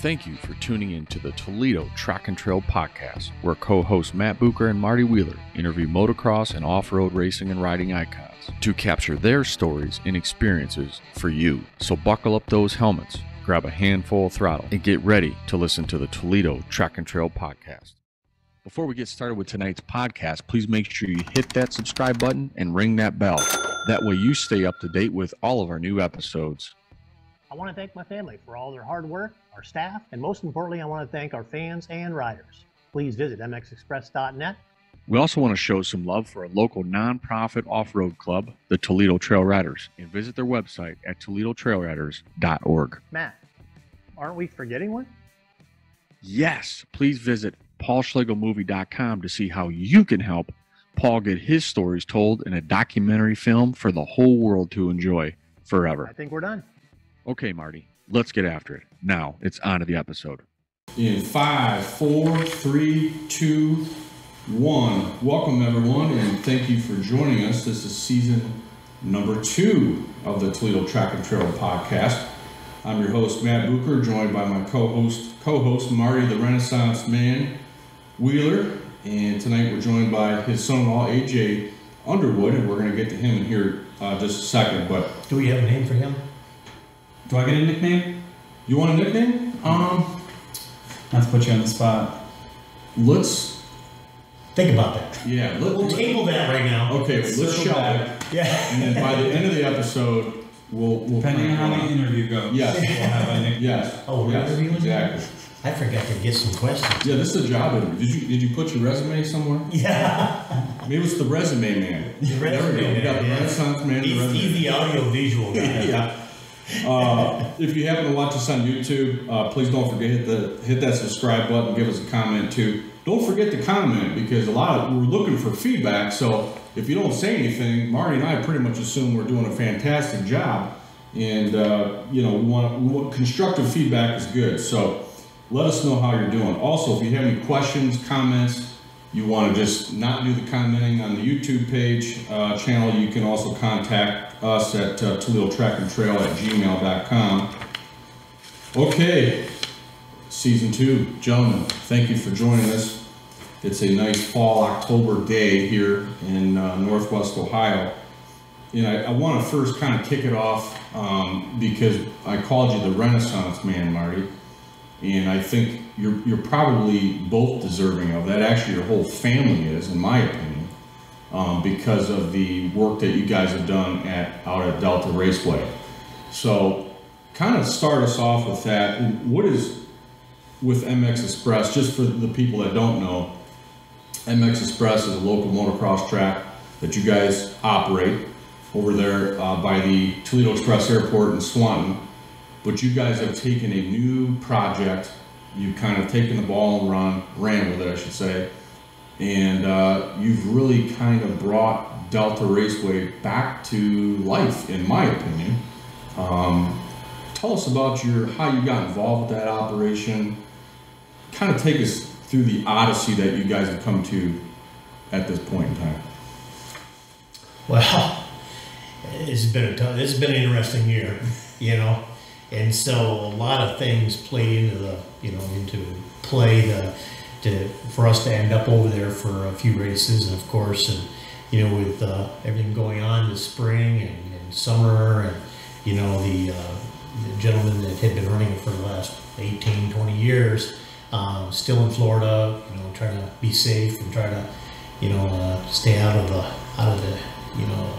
Thank you for tuning in to the Toledo Track and Trail Podcast, where co-hosts Matt Bucher and Marty Wheeler interview motocross and off-road racing and riding icons to capture their stories and experiences for you. So buckle up those helmets, grab a handful of throttle, and get ready to listen to the Toledo Track and Trail Podcast. Before we get started with tonight's podcast, please make sure you hit that subscribe button and ring that bell. That way you stay up to date with all of our new episodes. I want to thank my family for all their hard work, our staff, and most importantly, I want to thank our fans and riders. Please visit MXExpress.net. We also want to show some love for a local nonprofit off-road club, the Toledo Trail Riders, and visit their website at ToledoTrailRiders.org. Matt, aren't we forgetting one? Yes. Please visit PaulSchlegelMovie.com to see how you can help Paul get his stories told in a documentary film for the whole world to enjoy forever. I think we're done. Okay, Marty, let's get after it. Now it's on to the episode. In 5, 4, 3, 2, 1. Welcome, everyone, and thank you for joining us. This is season number 2 of the Toledo Track and Trail Podcast. I'm your host, Matt Bucher, joined by my co-host Marty, the Renaissance Man Wheeler, and tonight we're joined by his son-in-law, AJ Underwood, and we're going to get to him in here just a second. But do we have a name for him? Do I get a nickname? You want a nickname? Not to put you on the spot. Let's think about that. Yeah. We'll table that right now. Okay, let's shelve it. Yeah. And then by the end of the episode, we'll depending on how the interview goes. Yes. We'll have a nickname. Yes. Oh, we're interviewing? Exactly. I forgot to get some questions. Yeah, this is a job interview. Did you put your resume somewhere? Yeah. Maybe it's the resume man. The resume man. We got the Renaissance man. He's the audio visual guy. Yeah. If you happen to watch us on YouTube, please don't forget to hit that subscribe button. Give us a comment too. Don't forget to comment, because we're looking for feedback. So if you don't say anything, Marty and I pretty much assume we're doing a fantastic job, and we want constructive feedback is good. So let us know how you're doing. Also, if you have any questions, comments, you want to just not do the commenting on the YouTube page channel, you can also contact us at ToledoTrackandTrail@gmail.com. Okay, season 2, gentlemen, thank you for joining us. It's a nice fall October day here in Northwest Ohio. You know, I want to first kind of kick it off because I called you the Renaissance Man, Marty, and I think you're probably both deserving of that. Actually, your whole family is, in my opinion, because of the work that you guys have done out at Delta Raceway. So kind of start us off with that. What is, with MX Express, just for the people that don't know, MX Express is a local motocross track that you guys operate over there by the Toledo Express Airport in Swanton. But you guys have taken a new project. You've kind of taken the ball and ran with it, I should say. And you've really kind of brought Delta Raceway back to life, in my opinion. Tell us about how you got involved with that operation. Kind of take us through the odyssey that you guys have come to at this point in time. Well, it's been an interesting year, you know. And so a lot of things played for us to end up over there for a few races, and of course, and you know, with everything going on this spring and summer, and you know, the gentleman that had been running it for the last 18-20 years, still in Florida, you know, trying to be safe and try to, you know, stay out of the you know,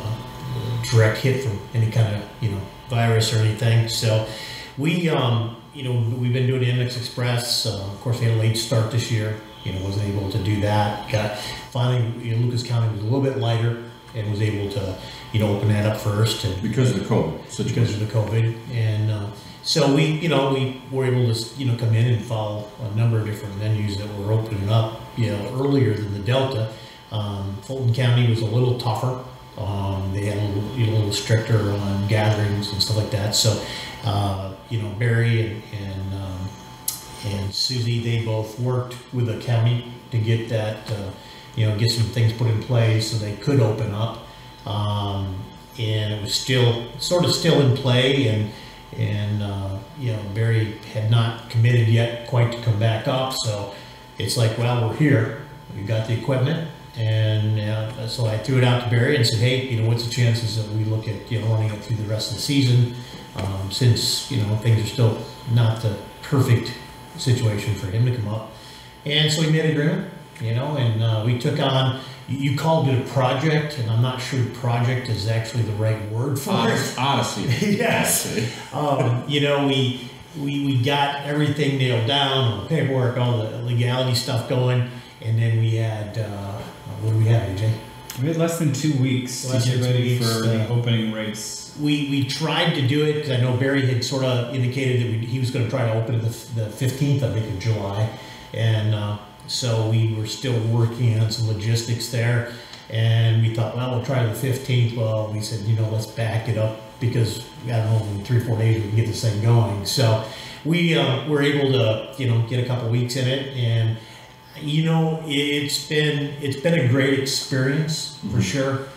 direct hit from any kind of, you know, virus or anything. So we you know, we've been doing the MX Express. Of course, they had a late start this year, you know, wasn't able to do that. Finally, you know, Lucas County was a little bit lighter and was able to, you know, open that up first, and because of the COVID. And so we were able to, you know, come in and follow a number of different venues that were opening up, you know, earlier than the Delta. Fulton County was a little tougher. They had a little stricter on gatherings and stuff like that. So, you know, Barry and Susie, they both worked with the county to get that, you know, get some things put in place so they could open up. And it was still sort of in play, and you know, Barry had not committed yet quite to come back up. So it's like, well, we're here, we've got the equipment. And so I threw it out to Barry and said, hey, you know, what's the chances that we look at, you know, running it through the rest of the season, since, you know, things are still not the perfect situation for him to come up. And so we made an agreement, you know, and we took on, you called it a project, and I'm not sure project is actually the right word for it. Odyssey. Yes. You know, we got everything nailed down, the paperwork, all the legality stuff going, and then we had, what did we have, AJ? We had less than 2 weeks to get ready for the opening race. We tried to do it, because I know Barry had sort of indicated that he was going to try to open the 15th, I think, of July. And so we were still working on some logistics there. And we thought, well, we'll try the 15th. Well, we said, you know, let's back it up, because I don't know, in 3 or 4 days we can get this thing going. So we were able to, you know, get a couple weeks in it. And you know, it's been a great experience for sure.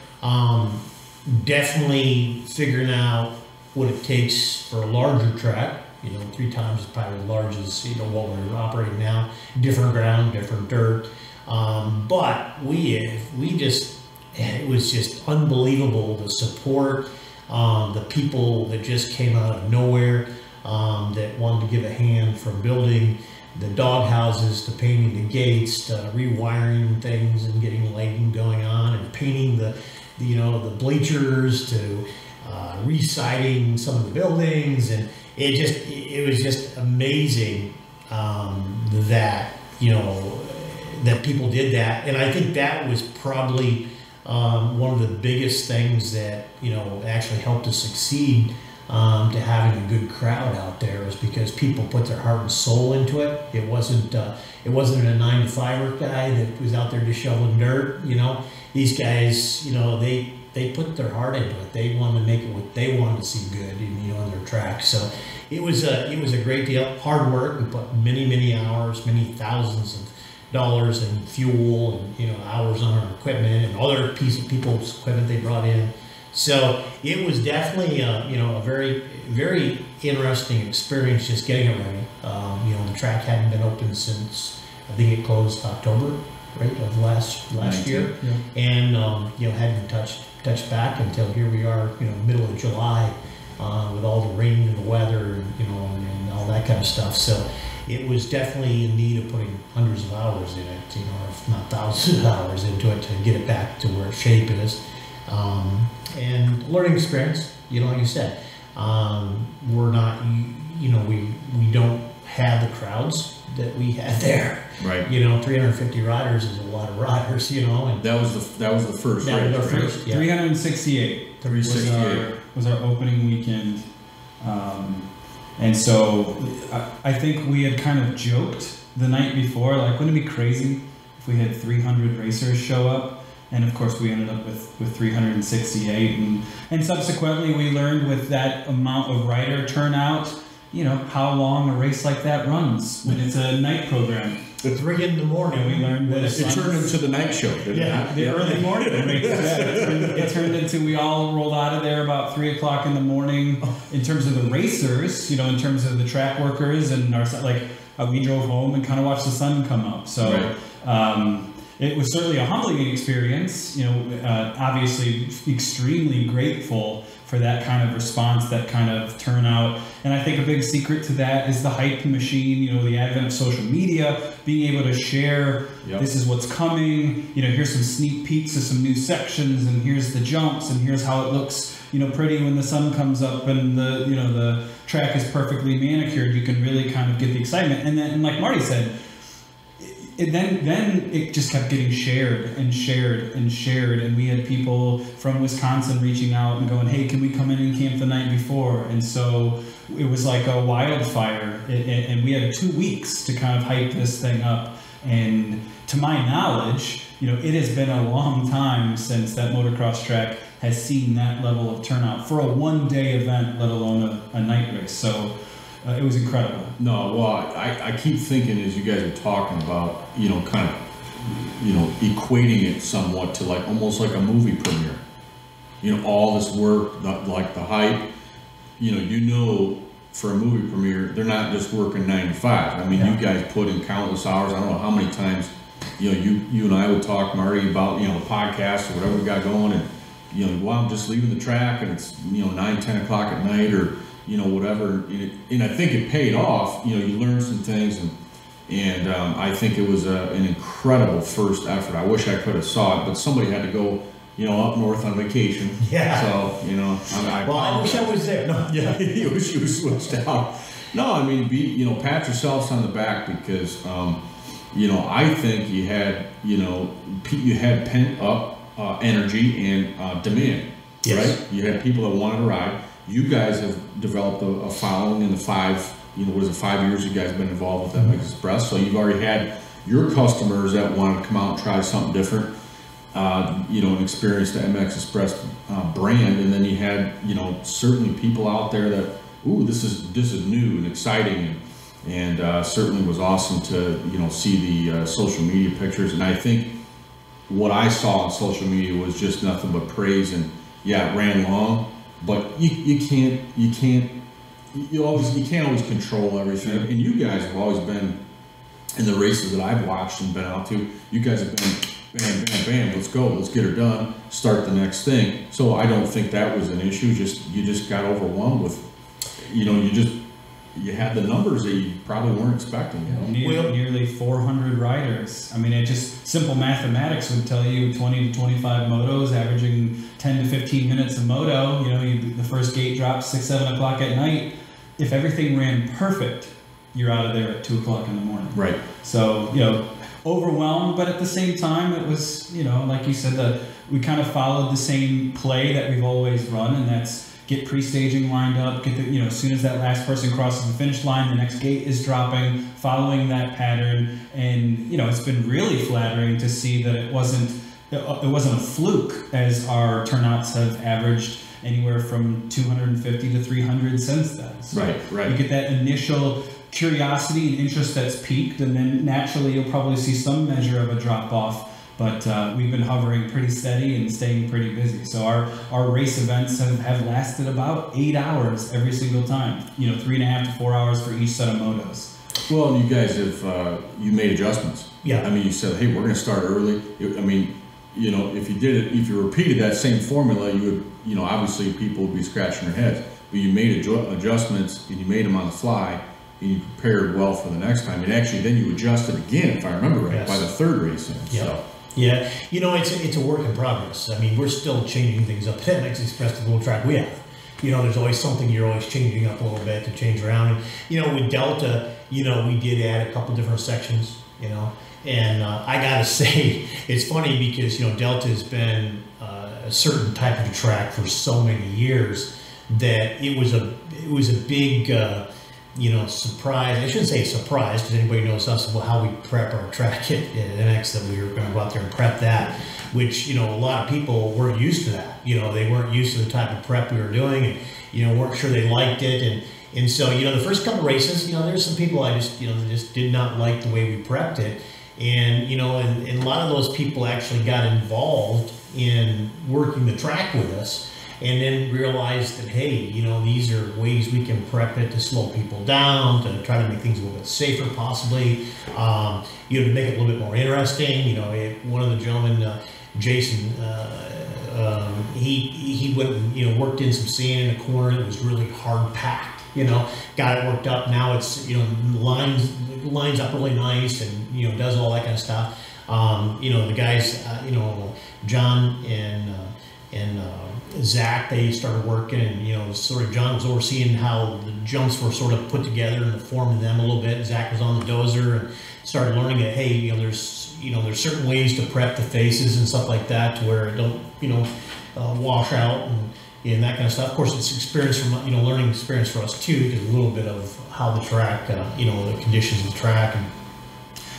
Definitely figuring out what it takes for a larger track. You know, 3 times is probably as large as, you know, what we're operating now. Different ground, different dirt. But we just, it was just unbelievable, the support, the people that just came out of nowhere, that wanted to give a hand from building the dog houses to painting the gates to rewiring things and getting lighting going on and painting the you know, the bleachers to re-siding some of the buildings. And it was just amazing that, you know, that people did that. And I think that was probably one of the biggest things that, you know, actually helped us succeed. To having a good crowd out there is because people put their heart and soul into it. It wasn't a 9-to-5-er guy that was out there just shoveling dirt. You know, these guys, you know, they put their heart into it. They wanted to make it what they wanted to see good, you know, on their track. So it was a great deal. Hard work. We put many hours, many thousands of dollars in fuel and, you know, hours on our equipment and other people's equipment they brought in. So it was definitely, you know, a very, very interesting experience just getting it ready. You know, the track hadn't been open since, I think it closed October, right, of last year. Yeah. And, you know, hadn't touched back until here we are, you know, middle of July, with all the rain and the weather, and, you know, and all that kind of stuff. So it was definitely in need of putting hundreds of hours in it, you know, if not thousands of hours into it to get it back to where shape it is. And learning experience, you know, like you said, we're not, you know, we don't have the crowds that we had there. Right. You know, 350 riders is a lot of riders, you know. And that was the first. That was our first. Yeah. 368. 368 was our opening weekend, and so I think we had kind of joked the night before, like, wouldn't it be crazy if we had 300 racers show up? And of course we ended up with 368, and subsequently we learned with that amount of rider turnout, you know, how long a race like that runs when it's a night program. At 3 in the morning, and we learned that it turned into the night show. The early morning race. It turned into, we all rolled out of there about 3 o'clock in the morning. In terms of the racers, you know, in terms of the track workers and our, like, we drove home and kind of watched the sun come up. So. Right. It was certainly a humbling experience, you know, obviously extremely grateful for that kind of response, that kind of turnout. And I think a big secret to that is the hype machine, you know, the advent of social media, being able to share, yep, this is what's coming, you know, here's some sneak peeks of some new sections, and here's the jumps, and here's how it looks, you know, pretty when the sun comes up and the, you know, the track is perfectly manicured. You can really kind of get the excitement. And then, and like Marty said, and then it just kept getting shared and shared and shared, and we had people from Wisconsin reaching out and going, hey, can we come in and camp the night before? And so it was like a wildfire, and we had 2 weeks to kind of hype this thing up. And to my knowledge, you know, it has been a long time since that motocross track has seen that level of turnout for a one-day event, let alone a night race. So it was incredible. No, well, I keep thinking as you guys are talking about, you know, kind of, you know, equating it somewhat to like almost like a movie premiere. You know, all this work, like the hype, you know, for a movie premiere, they're not just working 9 to 5. I mean, yeah. You guys put in countless hours. I don't know how many times, you know, you and I would talk, Marty, about, you know, the podcast or whatever we got going, and, you know, well, I'm just leaving the track and it's, you know, 9, 10 o'clock at night, or, you know, whatever. And I think it paid off. You know, you learned some things, and I think it was an incredible first effort. I wish I could have saw it, but somebody had to go, you know, up north on vacation. Yeah. So, you know, I wish I was there. No. Yeah. You wish you switched out. No, I mean, pat yourselves on the back, because, you know, I think you had, you know, pent up energy and demand. Yes. Right. You had people that wanted to ride. You guys have developed a following in the 5 years you guys have been involved with MX Express. So you've already had your customers that want to come out and try something different. You know, and experience the MX Express brand, and then you had, you know, certainly people out there that, ooh, this is new and exciting, and certainly was awesome to, you know, see the social media pictures. And I think what I saw on social media was just nothing but praise. And yeah, it ran long, but you can't always control everything. And you guys have always been in the races that I've watched and been out to. You guys have been. Bam, bam, bam, let's go, let's get her done, start the next thing. So I don't think that was an issue. You just got overwhelmed with, you know, you had the numbers that you probably weren't expecting. You know? Nearly 400 riders. I mean, it just, simple mathematics would tell you 20 to 25 motos, averaging 10 to 15 minutes a moto. You know, the first gate drops 6, 7 o'clock at night. If everything ran perfect, you're out of there at 2 o'clock in the morning. Right. So, you know, overwhelmed, but at the same time, it was, you know, like you said, we kind of followed the same play that we've always run, and that's get pre-staging lined up, get the, you know, as soon as that last person crosses the finish line, the next gate is dropping, following that pattern. And, you know, it's been really flattering to see that it wasn't a fluke, as our turnouts have averaged anywhere from 250 to 300 since then. So right, you get that initial curiosity and interest that's peaked, and then naturally you'll probably see some measure of a drop-off, but we've been hovering pretty steady and staying pretty busy. So our race events have lasted about 8 hours every single time, you know, 3.5 to 4 hours for each set of motos. Well, you guys have you made adjustments. Yeah, I mean, you said, hey, we're going to start early. I mean, you know, if you repeated that same formula, you would, you know, obviously people would be scratching their heads, but you made adjustments, and you made them on the fly, and you prepared well for the next time. And actually then you adjusted again, if I remember right, yes, by the third race. Yeah. So. Yeah. You know, it's a work in progress. I mean, we're still changing things up. At MX Express, the little track we have, you know, there's always something you're always changing up a little bit to change around. And, you know, with Delta, you know, we did add a couple different sections, you know, and I got to say, it's funny because, you know, Delta has been a certain type of track for so many years that it was a big... you know, surprise. I shouldn't say surprise, because anybody knows us, well, how we prep our track at MX, that we were going to go out there and prep that, which, you know, a lot of people weren't used to that. You know, they weren't used to the type of prep we were doing, and, you know, weren't sure they liked it. And so, you know, the first couple races, you know, there's some people I just, you know, just did not like the way we prepped it. And, you know, and a lot of those people actually got involved in working the track with us, and then realized that, hey, you know, these are ways we can prep it to slow people down, to try to make things a little bit safer, possibly, you know, to make it a little bit more interesting. You know, one of the gentlemen, Jason, he went and, you know, worked in some sand in the corner. It was really hard packed, you know, got it worked up. Now it's, you know, lines up really nice, and, you know, does all that kind of stuff. You know, the guys, you know, John and Zach, they started working, and, you know, sort of John was overseeing how the jumps were sort of put together and the form of them a little bit. Zach was on the dozer and started learning that, hey, you know, there's certain ways to prep the faces and stuff like that, to where it don't, you know, wash out and that kind of stuff. Of course, it's experience from, you know, learning experience for us too, because a little bit of how the track, you know, the conditions of the track. And,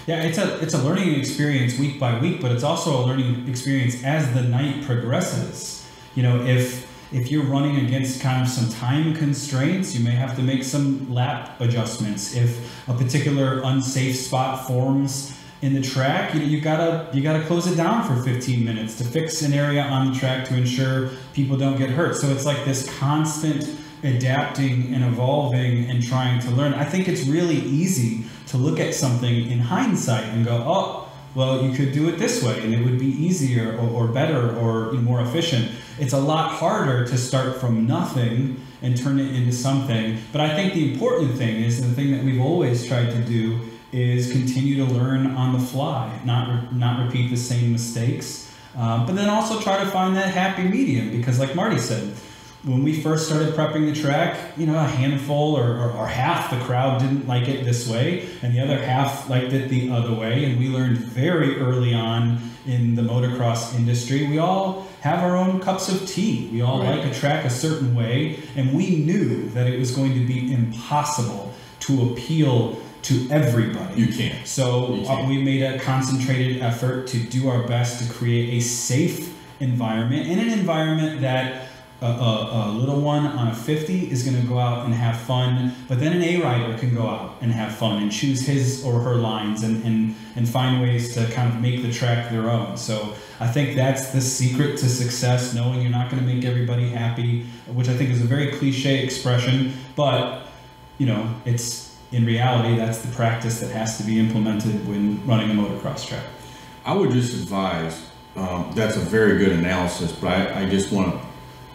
yeah, it's a learning experience week by week, but it's also a learning experience as the night progresses. You know, if you're running against kind of some time constraints, you may have to make some lap adjustments. If a particular unsafe spot forms in the track, you know, you gotta close it down for 15 minutes to fix an area on the track to ensure people don't get hurt. So it's like this constant adapting and evolving and trying to learn. I think it's really easy to look at something in hindsight and go, oh, well, you could do it this way and it would be easier or better or more efficient. It's a lot harder to start from nothing and turn it into something. But I think the important thing is, and the thing that we've always tried to do, is continue to learn on the fly, not repeat the same mistakes, but then also try to find that happy medium. Because like Marty said, when we first started prepping the track, a handful or half the crowd didn't like it this way, and the other half liked it the other way. And we learned very early on in the motocross industry, we all have our own cups of tea. We all like a track a certain way, and we knew that it was going to be impossible to appeal to everybody. You can't. So we made a concentrated effort to do our best to create a safe environment, and an environment that a little one on a 50 is going to go out and have fun, but then an A-rider can go out and have fun and choose his or her lines and find ways to kind of make the track their own. So I think that's the secret to success, knowing you're not going to make everybody happy, which I think is a very cliche expression, but it's in reality, that's the practice that has to be implemented when running a motocross track. I would just advise, that's a very good analysis, but I just want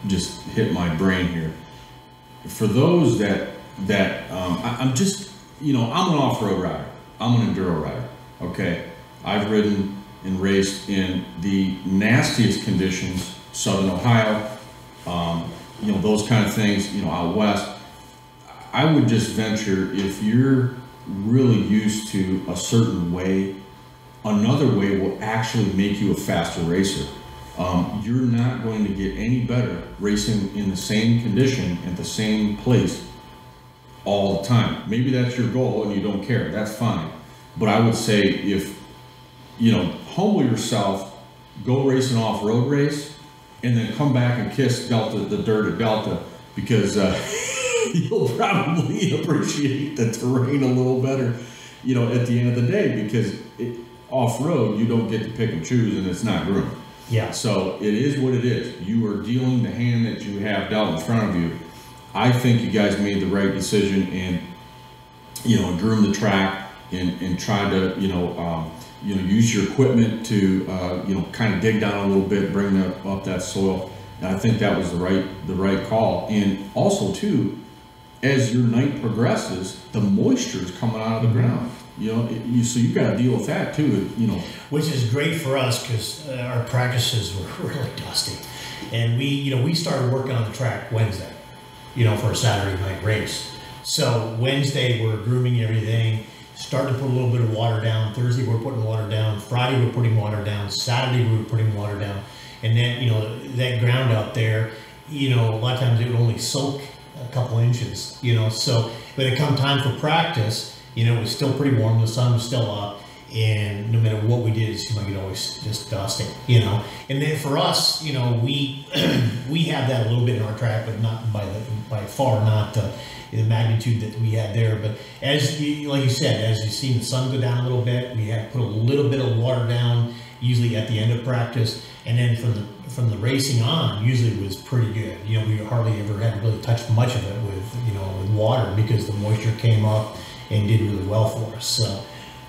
to hit my brain here. For those I'm just, I'm an off-road rider. I'm an enduro rider, okay? I've ridden and raced in the nastiest conditions, Southern Ohio, those kind of things, out west. I would just venture, if you're really used to a certain way, another way will actually make you a faster racer. You're not going to get any better racing in the same condition at the same place all the time. Maybe that's your goal and you don't care, that's fine. But I would say, if, humble yourself, go race an off-road race, and then come back and kiss Delta, the dirt at Delta, because you'll probably appreciate the terrain a little better, at the end of the day, because off-road, you don't get to pick and choose, and it's not groomed. Yeah. So it is what it is. You are dealing the hand that you have dealt in front of you. I think you guys made the right decision and, groomed the track and tried to, use your equipment to, kind of dig down a little bit, bring up that soil. And I think that was the right call. And also too, as your night progresses, the moisture is coming out of the ground. So you've got to deal with that too, Which is great for us, because our practices were really dusty. And we started working on the track Wednesday, for a Saturday night race. So Wednesday we're grooming everything, starting to put a little bit of water down. Thursday we're putting water down. Friday we're putting water down. Saturday we were putting water down. And then, that ground out there, a lot of times it would only soak a couple inches, So when it come time for practice, it was still pretty warm, the sun was still up, and no matter what we did, it seemed like it always just dusted, And then for us, we we have that a little bit in our track, but not by far not the magnitude that we had there. But as you, like you said, as you've seen the sun go down a little bit, we had put a little bit of water down, usually at the end of practice, and then from the racing on, usually was pretty good. We hardly ever had really touched much of it with with water, because the moisture came up and did really well for us. So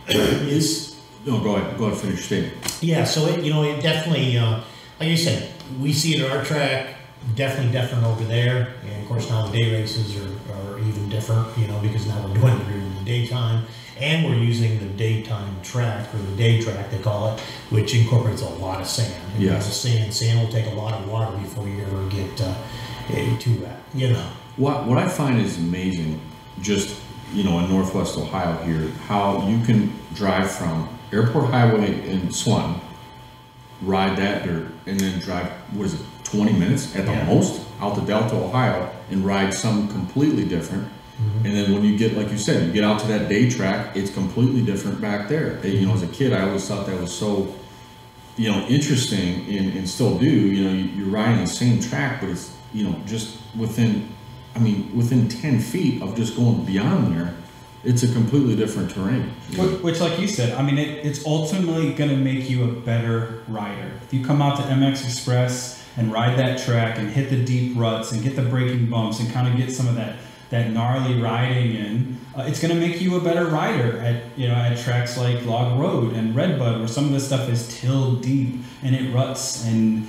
go ahead, finish your statement. Yeah, so it definitely, like you said, we see it on our track, definitely different over there. And of course now the day races are even different, because now we're doing it in the daytime, and we're using the daytime track, or the day track they call it, which incorporates a lot of sand. Yes. Sand will take a lot of water before you ever get too wet, What I find is amazing, just in Northwest Ohio here, how you can drive from Airport Highway in Swanton, ride that dirt, and then drive, what is it, 20 minutes at the most out to Delta, Ohio, and ride some completely different. Mm-hmm. And then when you get, like you said, you get out to that day track, it's completely different back there. Mm-hmm. As a kid, I always thought that was so, interesting, and still do. You're riding the same track, but it's, just within 10 feet of just going beyond there, it's a completely different terrain. Which, like you said, I mean, it's ultimately going to make you a better rider. If you come out to MX Express and ride that track and hit the deep ruts and get the braking bumps and kind of get some of that gnarly riding in, it's going to make you a better rider at, you know, at tracks like Log Road and Redbud, where some of this stuff is tilled deep and it ruts and,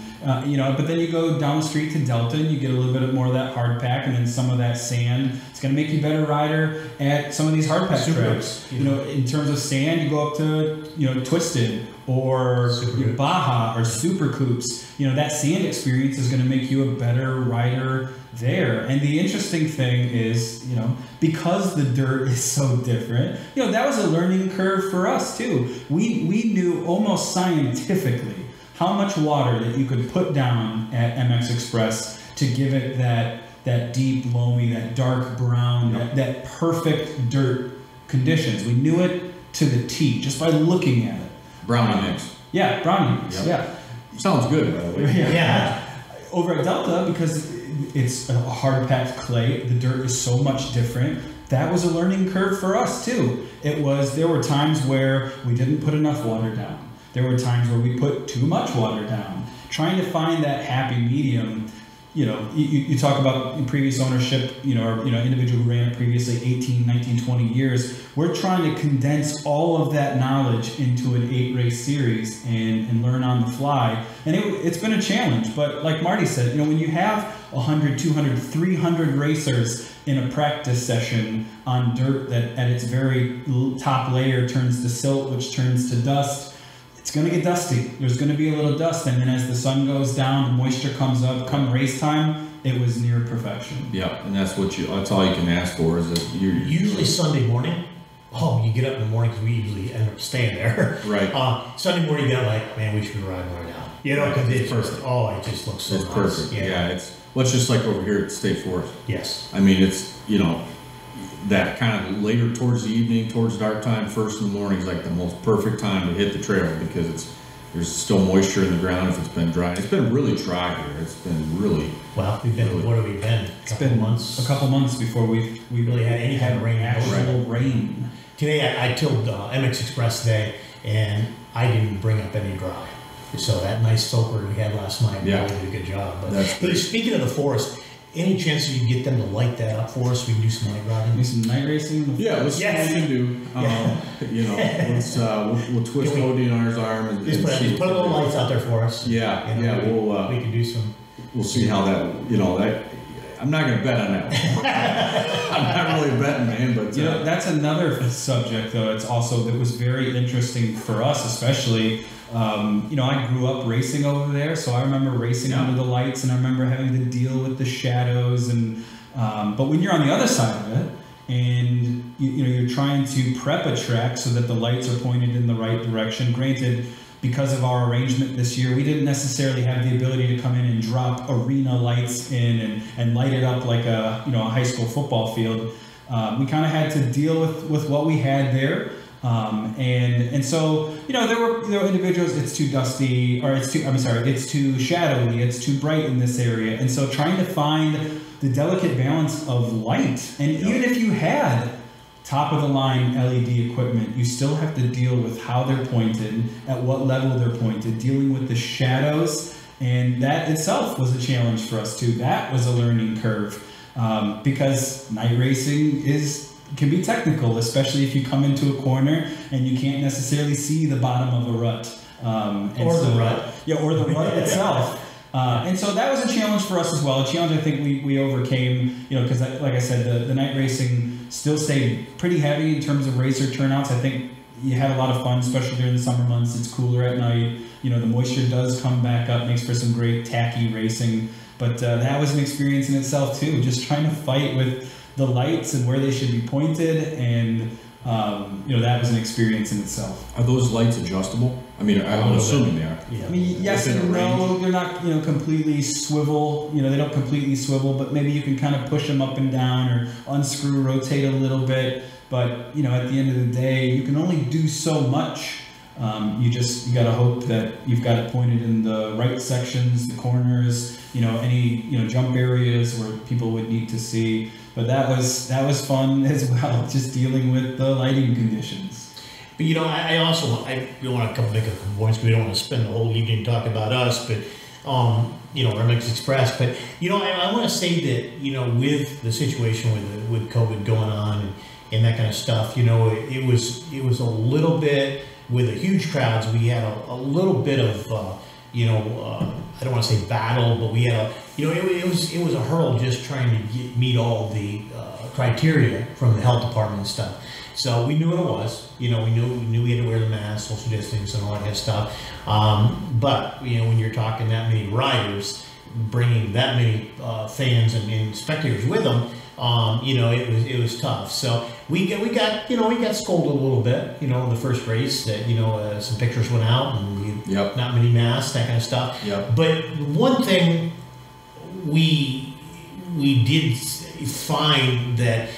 you know, but then you go down the street to Delta and you get a little bit more of that hard pack and then some of that sand. It's going to make you a better rider at some of these hard pack tracks. You know, in terms of sand, you go up to, you know, Twisted or Baja or Supercoops. You know, that sand experience is going to make you a better rider there. And the interesting thing is, you know, because the dirt is so different, you know, that was a learning curve for us too. We knew almost scientifically how much water that you could put down at MX Express to give it that deep, loamy, that dark brown, that perfect dirt conditions. We knew it to the T just by looking at it. Brownie mix. Yeah, brownie mix, yeah. Sounds good, by the way. Yeah. Over at Delta, because it's a hard-packed clay, the dirt is so much different. That was a learning curve for us, too. There were times where we didn't put enough water down. There were times where we put too much water down. Trying to find that happy medium, you know, you talk about in previous ownership, you know, or, you know, individual who ran it previously 18, 19, 20 years. We're trying to condense all of that knowledge into an 8-race series and learn on the fly. And it's been a challenge, but like Marty said, you know, when you have 100, 200, 300 racers in a practice session on dirt that at its very top layer turns to silt, which turns to dust, it's going to get dusty. There's going to be a little dust, and then as the sun goes down, the moisture comes up. Come race time, it was near perfection. Yeah, and that's all you can ask for is that you're usually Sunday morning. Oh, you get up in the morning because we usually end up staying there. Right. Sunday morning, you got like, man, we should be riding right now. You know, because it's perfect. Oh, it just looks so nice. It's perfect. Yeah, it's just like over here at State Forest. Yes. I mean, it's, you know, that kind of later towards the evening, towards dark time, first in the morning is like the most perfect time to hit the trail because there's still moisture in the ground if it's been dry. It's been really dry here. It's been really... Well, we've been... Really, what have we been? It's been months. A couple months before we really had any kind of rain. Actual rain. Today, I tilled MX Express today, and I didn't bring up any dry. So that nice soaker we had last night really did a good job. But speaking of the forest... Any chance you get them to light that up for us? We can do some night riding. Do some night racing? Yeah, let's see what we can do. You know, we'll twist ODNR's arm and put a little lights out there for us. Yeah, you know, we can do some. We'll see how that, you know, that. I'm not going to bet on that. I'm not really betting, man. But you know, that's another subject, though. It's also that was very interesting for us, especially. You know, I grew up racing over there, so I remember racing under the lights, and I remember having to deal with the shadows. And but when you're on the other side of it, and you know you're trying to prep a track so that the lights are pointed in the right direction. Granted, because of our arrangement this year, we didn't necessarily have the ability to come in and drop arena lights in and light it up like a, you know, a high school football field. We kind of had to deal with what we had there. And so, you know, there were individuals, it's too dusty, or it's too shadowy, it's too bright in this area. And so trying to find the delicate balance of light, and even if you had top of the line LED equipment, you still have to deal with how they're pointed, at what level they're pointed, dealing with the shadows. And that itself was a challenge for us too. That was a learning curve, because night racing can be technical, especially if you come into a corner and you can't necessarily see the bottom of a rut. Or the rut itself. And so that was a challenge for us as well. A challenge I think we overcame, you know, because like I said, the night racing still stayed pretty heavy in terms of racer turnouts. I think you had a lot of fun, especially during the summer months. It's cooler at night. You know, the moisture does come back up, makes for some great tacky racing. But that was an experience in itself too, just trying to fight with the lights and where they should be pointed, and you know, that was an experience in itself. Are those lights adjustable? I mean, I'm assuming they are. Yeah. I mean, yes and no. They're not, you know, completely swivel. You know, they don't completely swivel, but maybe you can kind of push them up and down or unscrew, rotate a little bit. But you know, at the end of the day, you can only do so much. You got to hope that you've got it pointed in the right sections, the corners, you know, any, you know, jump areas where people would need to see. But that was fun as well, just dealing with the lighting conditions. But you know, I don't want to come back up from points. We don't want to spend the whole evening talking about us, but you know, MX Express. But you know, I want to say that, you know, with the situation with COVID going on and that kind of stuff, you know, it was a little bit, with the huge crowds, we had a little bit of you know, I don't want to say battle, but we had a, you know, it was a hurdle just trying to meet all the criteria from the health department and stuff. So we knew what it was, you know, we knew we had to wear the mask, social distance, and all that kind of stuff. But you know, when you're talking that many riders, bringing that many fans and spectators with them, you know, it was tough. So we got scolded a little bit, you know, in the first race that, you know, some pictures went out and not many masks, that kind of stuff. Yep. But one thing we did find that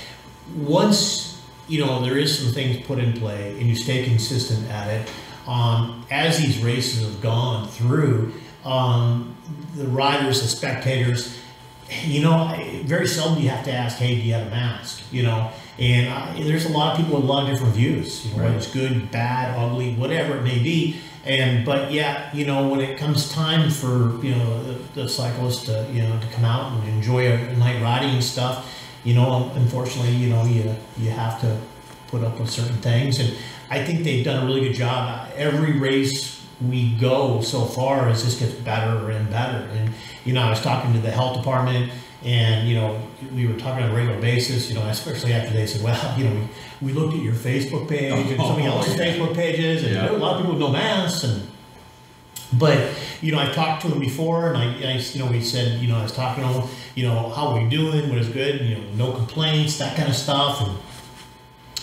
once, you know, there is some things put in play and you stay consistent at it, as these races have gone through, the riders, the spectators, you know, very seldom you have to ask, hey, do you have a mask? You know, and there's a lot of people with a lot of different views, you know, right, whether it's good, bad, ugly, whatever it may be. And but yeah, you know, when it comes time for, you know, the cyclist to, you know, to come out and enjoy a night riding and stuff, you know, unfortunately, you know, you have to put up with certain things. And I think they've done a really good job. Every race we go so far as this gets better and better. And you know, I was talking to the health department, and you know, we were talking on a regular basis, you know, especially after they said, well, you know, we looked at your Facebook page and somebody else's Facebook pages, and a lot of people with no masks. And but you know, I've talked to them before, and I you know, we said, you know, I was talking to them, you know, how are we doing, what is good, and, you know, no complaints, that kind of stuff. And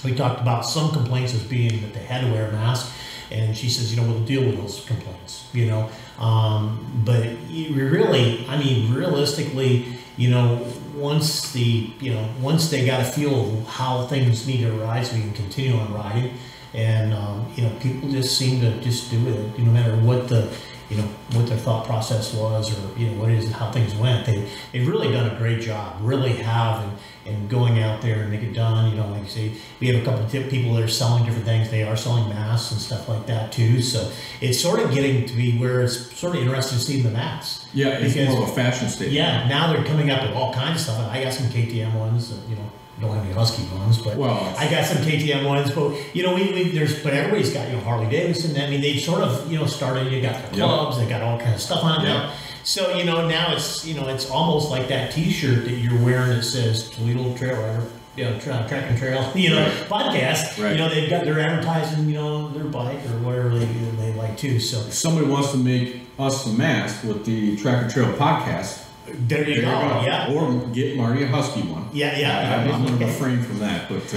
we talked about some complaints as being that they had to wear a mask. And she says, you know, we'll deal with those complaints, you know. But really, I mean, realistically, you know, once they got a feel of how things need to arise, we can continue on riding. And, you know, people just seem to just do it, you know, no matter what the, you know, what their thought process was, or, you know, what it is and how things went. They've really done a great job, really have, and going out there and make it done. You know, like you say, we have a couple of people that are selling different things. They are selling masks and stuff like that too. So it's sort of getting to be where it's sort of interesting to see the masks. Yeah, it's because, more of a fashion statement. Yeah, now they're coming up with all kinds of stuff. I got some KTM ones, that, you know, don't have any Husky ones, but well, I got some KTM ones. But you know, but everybody's got, you know, Harley Davidson. I mean, they sort of, you know, started. You got the clubs, they got all kinds of stuff on them. So you know, now it's, you know, it's almost like that T-shirt that you're wearing that says Toledo Trail Rider, you know, Track and Trail, you know, podcast. Right. You know, they've got their advertising, you know, their bike or whatever they like too. So if somebody wants to make us a mask with the Track and Trail podcast, There you go. Yeah. Or get Marty a Husky one. Yeah. I'm going to refrain from that, but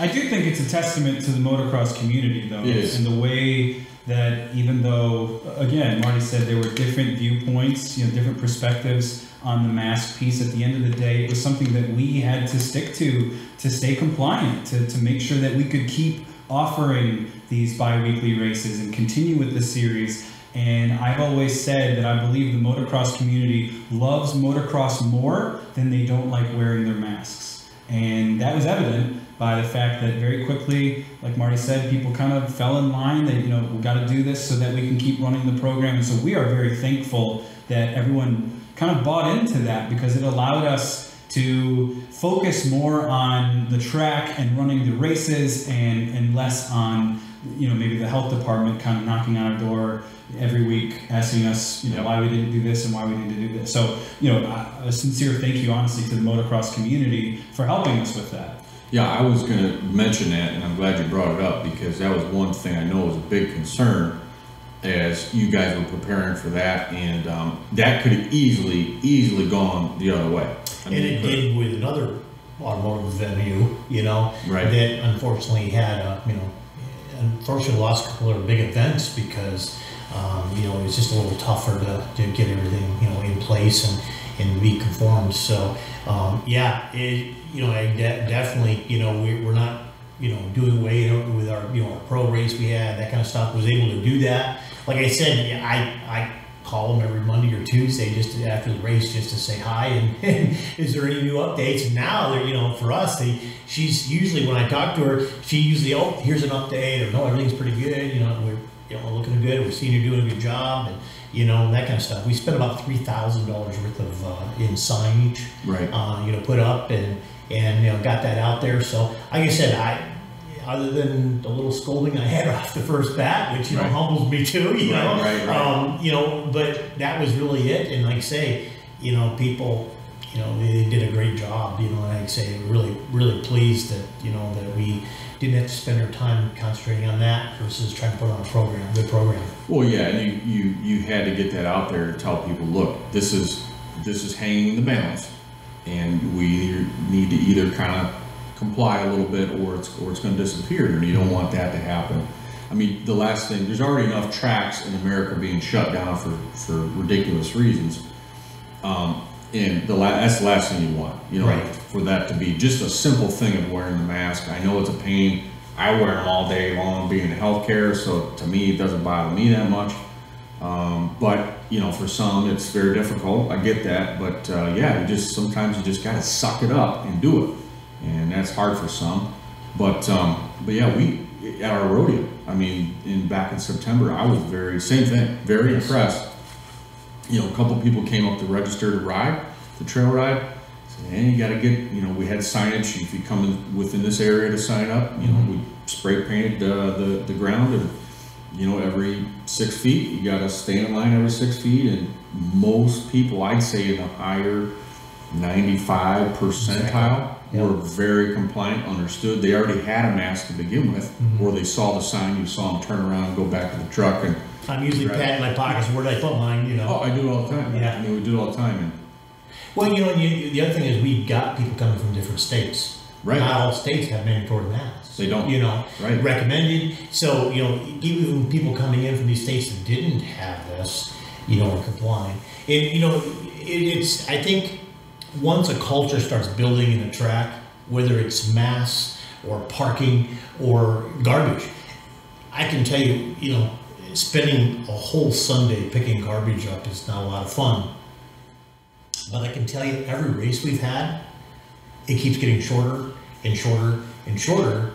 I do think it's a testament to the motocross community, though, in the way that, even though, again, Marty said there were different viewpoints, you know, different perspectives on the mask piece. At the end of the day, it was something that we had to stick to stay compliant, to make sure that we could keep offering these bi-weekly races and continue with the series. And I've always said that I believe the motocross community loves motocross more than they don't like wearing their masks. And that was evident by the fact that very quickly, like Marty said, people kind of fell in line that, you know, we've got to do this so that we can keep running the program. And so we are very thankful that everyone kind of bought into that, because it allowed us to focus more on the track and running the races, and less on, you know, maybe the health department kind of knocking on our door every week asking us, you know, why we didn't do this and why we need to do this. So, you know, a sincere thank you, honestly, to the motocross community for helping us with that. Yeah, I was going to mention that, and I'm glad you brought it up, because that was one thing I know was a big concern as you guys were preparing for that, and that could have easily gone the other way. I mean, and it did with another automotive venue, you know, that unfortunately had a, you know, unfortunately lost a couple of big events because, you know, it was just a little tougher to get everything, you know, in place and be conformed. So, yeah, you know, I definitely, you know, we're not, you know, doing away with our, you know, our pro race we had, that kind of stuff. Was able to do that. Like I said, yeah, I call them every Monday or Tuesday just to, after the race, just to say hi and is there any new updates. And now they're, you know, for us, she's usually, when I talk to her, she usually, oh, here's an update, or no, everything's pretty good, you know, we're, you know, looking good, we're seeing you're doing a good job, and you know, that kind of stuff. We spent about $3,000 worth of in signage, right? You know, put up and you know, got that out there. So like I said, I, other than the little scolding I had off the first bat, which, you know, humbles me too, you know, you know, but that was really it. And like I say, you know, people, you know, they did a great job, you know, and like I say, really, really pleased that, you know, that we didn't have to spend our time concentrating on that versus trying to put on a program, good program. Well, yeah, and you had to get that out there to tell people, look, this is hanging in the balance, and we need to either kind of comply a little bit, or it's going to disappear, and you don't want that to happen. I mean, the last thing, there's already enough tracks in America being shut down for ridiculous reasons, and that's the last thing you want, you know, for that to be just a simple thing of wearing the mask. I know it's a pain. I wear them all day long, being in healthcare, so to me it doesn't bother me that much. But you know, for some it's very difficult. I get that, but yeah, sometimes you just gotta suck it up and do it. And that's hard for some, but yeah, we at our rodeo, I mean, back in September, I was very impressed. You know, a couple people came up to register to ride the trail ride. Said, hey, you got to get, you know, we had signage. If you come in, within this area to sign up, you know, we spray painted the ground, and you know, every 6 feet, you got to stay in line every 6 feet. And most people, I'd say, in the higher 95 percentile. Yep. Were very compliant, understood. They already had a mask to begin with, or they saw the sign, you saw them turn around and go back to the truck. And I'm usually patting my pockets, where did I put mine, you know? Oh, I do it all the time. Yeah. I mean, we do it all the time. And well, you know, the other thing is we've got people coming from different states. Right. Not all states have mandatory masks. They don't. You know, recommended. So, you know, even people coming in from these states that didn't have this, you know, are complying. And, you know, it's, I think, once a culture starts building in a track, whether it's mass or parking or garbage, I can tell you, you know, spending a whole Sunday picking garbage up is not a lot of fun. But I can tell you, every race we've had, it keeps getting shorter and shorter and shorter,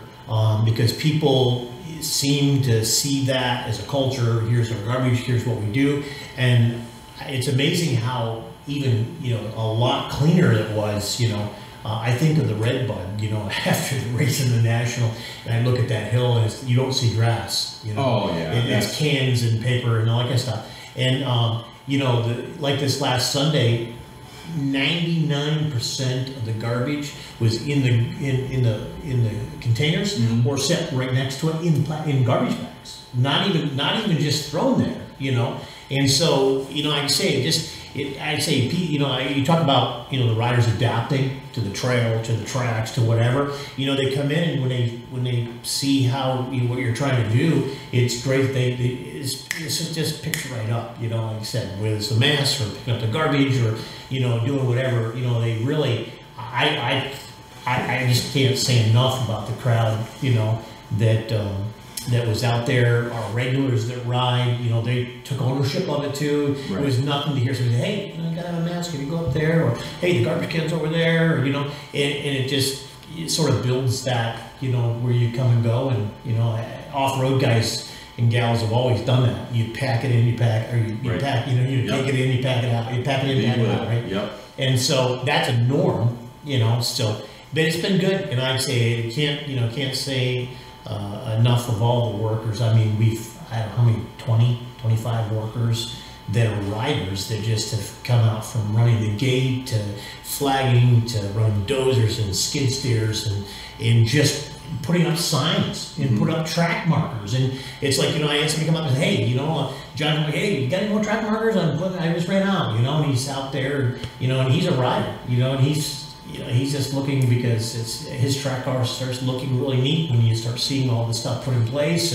because people seem to see that as a culture. Here's our garbage, here's what we do. And it's amazing how even, you know, a lot cleaner it was, you know. I think of the Redbud, you know, after the race in the National, and I look at that hill, and it's, you don't see grass, you know. Oh, yeah. It's cans and paper and all that kind of stuff. And, you know, like this last Sunday, 99% of the garbage was in the containers, or set right next to it in garbage bags. Not even just thrown there, you know. And so, you know, I say you know, you talk about, you know, the riders adapting to the trail, to the tracks, to whatever. You know, they come in, and when they see how what you're trying to do, it's great. It's just picks right up. You know, like I said, whether it's the mass or picking up the garbage or, you know, doing whatever. You know, they really, I just can't say enough about the crowd. You know, that was out there, our regulars that ride, you know, they took ownership of it too. Right. It was nothing to hear somebody say, hey, you know, you gotta have a mask, can you go up there? Or, hey, the garbage can's over there, or, you know, and it sort of builds that, you know, where you come and go. And, you know, off-road guys and gals have always done that. You pack it in, you pack, or you pack, you know, you take it in, you pack it out, you pack it in, pack it out, right? Yep. And so that's a norm, you know, so, but it's been good. And I'd say, can't say enough of all the workers. I mean, I don't know how many, 20, 25 workers that are riders that just have come out from running the gate to flagging to running dozers and skid steers and just putting up signs and put up track markers. And it's like, you know, I had somebody come up and say, hey, you know, John, I'm like, hey, you got any more track markers? I just ran out, you know, and he's out there, you know, and he's a rider, you know, and he's just looking because his track car starts looking really neat when you start seeing all this stuff put in place,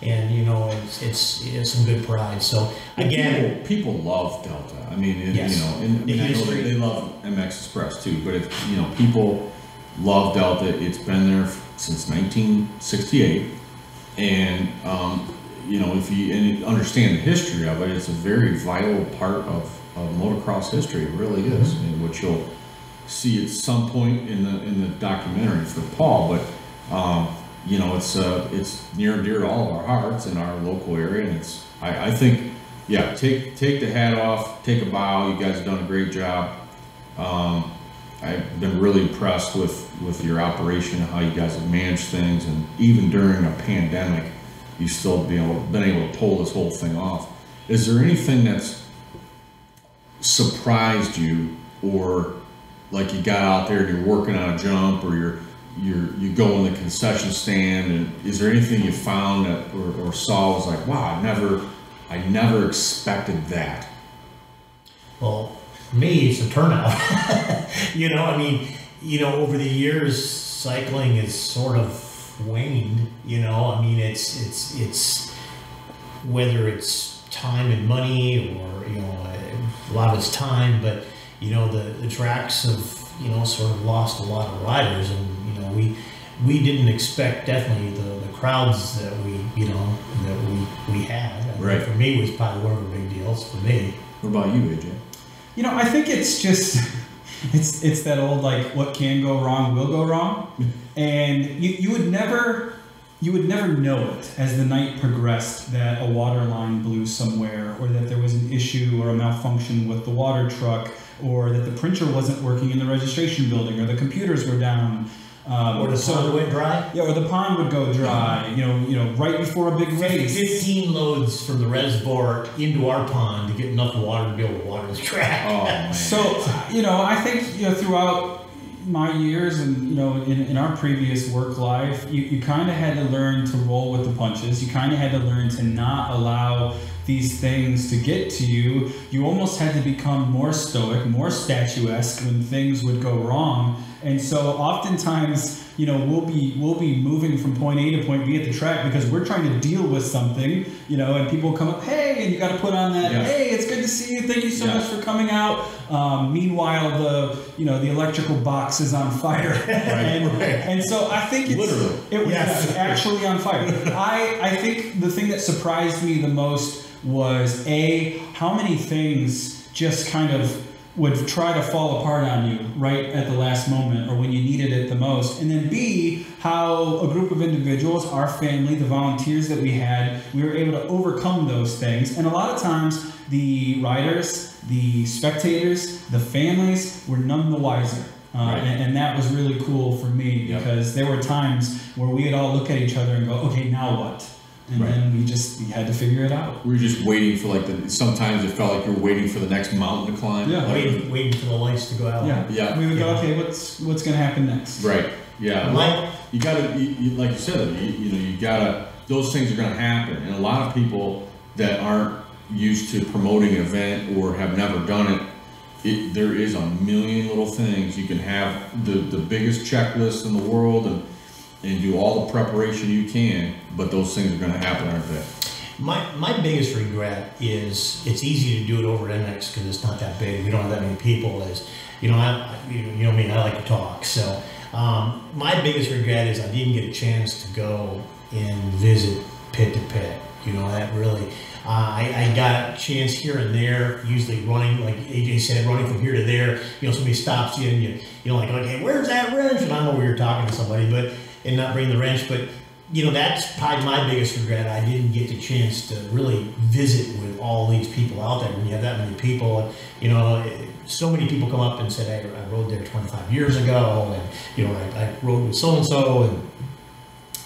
and you know, it's some good pride. So again, people love Delta. I mean, you know, and I know they love MX Express too, but if, you know, people love Delta. It's been there since 1968, and you know, if you, and you understand the history of it, it's a very vital part of motocross history. It really is, and which you'll see at some point in the documentary for Paul. But you know, it's near and dear to all of our hearts in our local area, and it's I think, yeah, take the hat off, take a bow. You guys have done a great job. I've been really impressed with your operation, how you guys have managed things, and even during a pandemic, you still been able to pull this whole thing off. Is there anything that's surprised you, or like you got out there and you're working on a jump, or you go in the concession stand, and is there anything you found that, or saw was like, wow, I never expected that? Well, for me, it's a turnout. You know, I mean, you know, over the years, cycling is sort of waned. You know, I mean, it's whether it's time and money, or you know, a lot of it's time, but you know, the tracks have, you know, sort of lost a lot of riders, and you know, we didn't expect definitely the crowds that we had. I right. Think for me, it was probably one of the big deals for me. What about you, AJ? You know, I think it's just it's that old, like, what can go wrong will go wrong. And you would never know it as the night progressed that a water line blew somewhere, or that there was an issue or a malfunction with the water truck, or that the printer wasn't working in the registration building, or the computers were down, or the pond went dry. Yeah, or the pond would go dry. Yeah. You know, right before a big race. 15 loads from the reservoir into our pond to get enough water to be able to water the track. Oh, man. So you know, I think, you know, throughout my years, and you know, in our previous work life, you kind of had to learn to roll with the punches. You kind of had to learn to not allow these things to get to you. You almost had to become more stoic, more statuesque when things would go wrong. And so oftentimes, you know, we'll be moving from point A to point B at the track because we're trying to deal with something, you know, and people come up, hey, and you got to put on that, yeah, hey, it's good to see you, thank you so yeah much for coming out. Meanwhile, the electrical box is on fire. Right. And so I think it's literally, it was yes actually on fire. I think the thing that surprised me the most was how many things just kind of would try to fall apart on you right at the last moment, or when you needed it the most. And then B, how a group of individuals, our family, the volunteers that we had, we were able to overcome those things. And a lot of times the riders, the spectators, the families were none the wiser. Right. And that was really cool for me, because yep there were times where we'd all look at each other and go, okay, now what? And right then we had to figure it out. We were just waiting for, like, sometimes it felt like you were waiting for the next mountain to climb. Yeah, like, waiting for the lights to go out. Yeah, yeah. We would yeah go, okay, what's going to happen next? Right. Yeah. Well, you gotta, like you said, you gotta. Those things are going to happen, and a lot of people that aren't used to promoting an event or have never done it, there is a million little things. You can have the biggest checklist in the world and do all the preparation you can, but those things are going to happen, aren't they? My biggest regret is it's easy to do it over at MX because it's not that big. We don't have that many people. Is, you know, I mean, I like to talk. So my biggest regret is I didn't get a chance to go and visit pit to pit. You know, that really, I got a chance here and there, usually running, like AJ said, running from here to there. You know, somebody stops you and you're like, okay, where's that wrench? And I know we were talking to somebody, but and not bring the wrench, but you know, that's probably my biggest regret. I didn't get the chance to really visit with all these people out there. When you have that many people, you know, so many people come up and said, hey, I rode there 25 years ago, and you know, I rode with so-and-so, and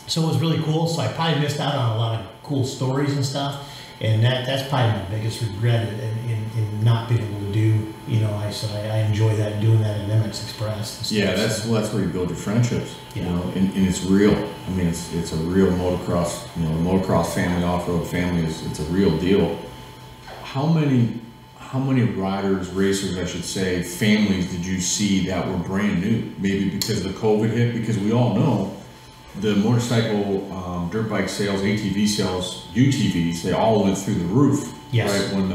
so it was really cool. So I probably missed out on a lot of cool stories and stuff, and that's probably my biggest regret in not being able to do. You know, I enjoy that, doing that at MX Express. Yeah, that's where you build your friendships. Yeah. You know, and it's real. I mean, it's a real motocross. You know, the motocross family, off-road family it's a real deal. How many riders, racers, I should say, families did you see that were brand new? Maybe because the COVID hit. Because we all know the motorcycle, dirt bike sales, ATV sales, UTVs, they all went through the roof. Yes. Right when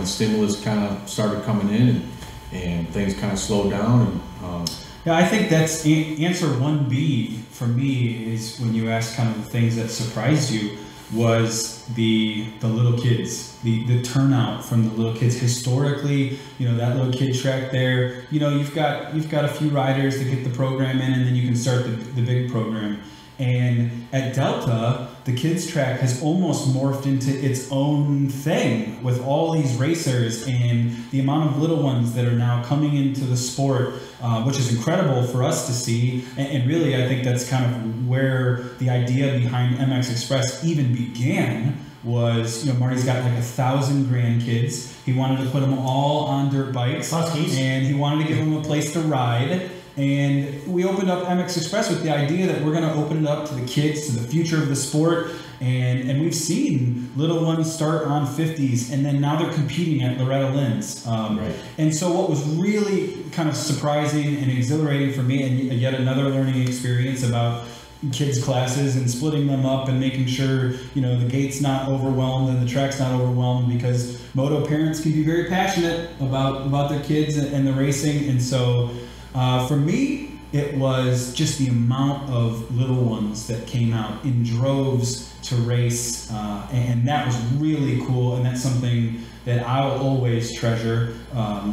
the stimulus kind of started coming in, and things kind of slowed down. And, yeah, I think that's answer 1B for me, is when you ask kind of the things that surprised you. was the little kids, the turnout from the little kids. Historically, you know, that little kid track there, you know, you've got a few riders that get the program in, and then you can start the big program. And at Delta, the kids track has almost morphed into its own thing with all these racers and the amount of little ones that are now coming into the sport, which is incredible for us to see. And really, I think that's kind of where the idea behind MX Express even began. Was, you know, Marty's got like 1,000 grandkids. He wanted to put them all on dirt bikes, Huskies, and he wanted to give them a place to ride. And we opened up MX Express with the idea that we're going to open it up to the kids, to the future of the sport. And we've seen little ones start on 50s, and then now they're competing at Loretta Lynn's. Right. And so what was really kind of surprising and exhilarating for me, and yet another learning experience about kids' classes and splitting them up and making sure, you know, the gate's not overwhelmed and the track's not overwhelmed, because moto parents can be very passionate about their kids and the racing. And so for me, it was just the amount of little ones that came out in droves to race, and that was really cool, and that's something that I'll always treasure,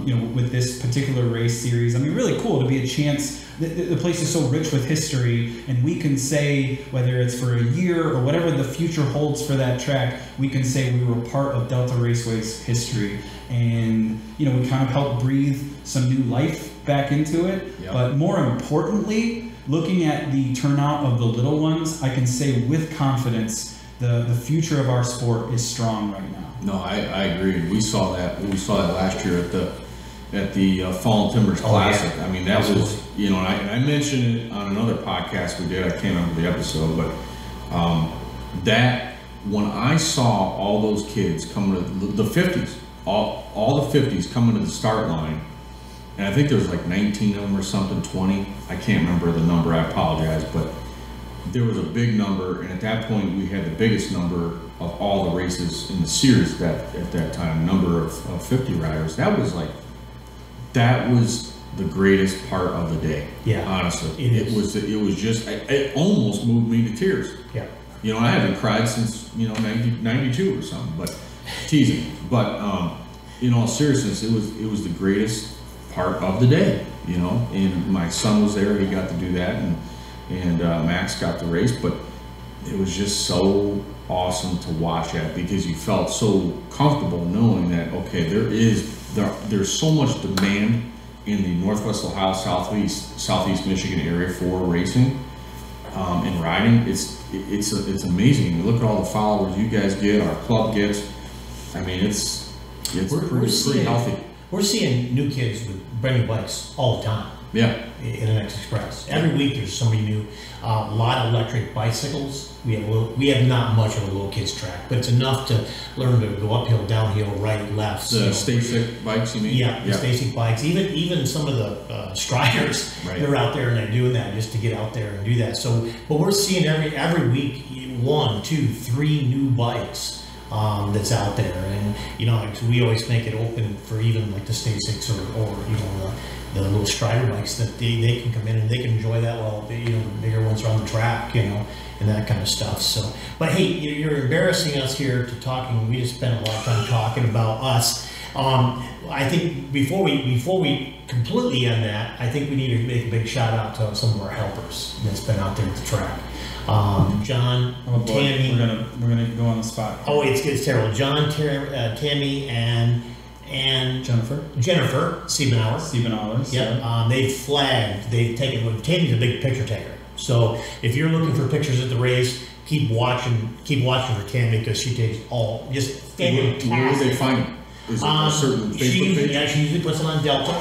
you know, with this particular race series. I mean, really cool to be a chance. The place is so rich with history, and we can say, whether it's for a year or whatever the future holds for that track, we can say we were part of Delta Raceway's history. And, you know, we kind of helped breathe some new life back into it. Yep. But more importantly, looking at the turnout of the little ones, I can say with confidence the future of our sport is strong right now. No, I agree. We saw that. We saw that last year at the Fallen Timbers Classic. Yeah. I mean, that was, you know, I mentioned it on another podcast we did. I can't remember the episode, but that when I saw all those kids coming to the 50s, all the 50s coming to the start line, and I think there was like 19 of them or something, 20. I can't remember the number. I apologize, but there was a big number, and at that point we had the biggest number of all the races in the series that at that time, number of 50 riders. That was the greatest part of the day. Yeah, honestly, it was just, it almost moved me to tears. Yeah, you know, I haven't cried since, you know, 92 or something, but teasing. But in all seriousness, it was the greatest part of the day. You know, and my son was there; he got to do that, and Max got the race, but it was just so awesome to watch at, because you felt so comfortable knowing that, okay, there's so much demand in the Northwest Ohio, Southeast Michigan area for racing and riding. It's amazing. Look at all the followers you guys get, our club gets. I mean, we're pretty healthy. We're seeing new kids with brand new bikes all the time. Yeah, in MX Express. Every week there's somebody new. A lot of electric bicycles. We have not much of a little kids track, but it's enough to learn to go uphill, downhill, right, left. The Stasic bikes, you mean? Yeah, the Stasic bikes. Even some of the Striders, right. They're out there and they're doing that just to get out there and do that. So, but we're seeing every week 1, 2, 3 new bikes. That's out there, and you know, we always make it open for even like the Stasics or you know the little Strider bikes that they can come in and they can enjoy that while the, you know, the bigger ones are on the track, you know, and that kind of stuff. So, but hey, you're embarrassing us here to talking. We just spent a lot of time talking about us. I think before we completely end that, I think we need to make a big shout out to some of our helpers that's been out there at the track. John, Tammy. We're gonna go on the spot. Oh, it's terrible. John, Tammy, and Jennifer Siebenauer. Yep. Yeah. They've flagged. They've taken. Well, Tammy's a big picture taker. So if you're looking for pictures at the race, keep watching for Tammy, because she takes all just fantastic. Where do they find them? Is it a certain Facebook page? Yeah, she usually puts them on Delta,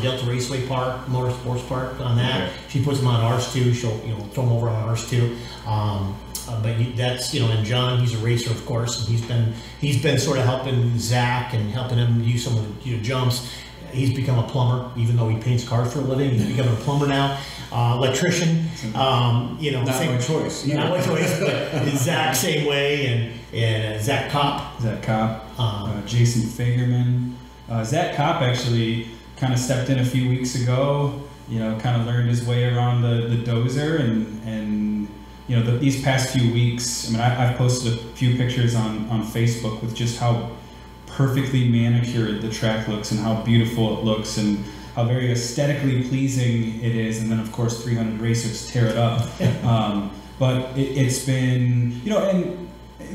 Delta Raceway Park, Motorsports Park. On that, okay. She puts them on ours too. She'll, you know, throw them over on ours too. But that's, you know, and John, he's a racer, of course, and he's been sort of helping Zach and helping him use some of the, you know, jumps. He's become a plumber, even though he paints cars for a living. He's become a plumber now. Electrician, you know, not my choice. But Zach, same way, and Zach Kopp, Jason Fagerman. Zach Kopp actually kind of stepped in a few weeks ago. You know, kind of learned his way around the dozer and you know, these past few weeks, I mean, I've posted a few pictures on Facebook with just how perfectly manicured the track looks and how beautiful it looks and how very aesthetically pleasing it is. And then, of course, 300 racers tear it up. But it's been, you know, and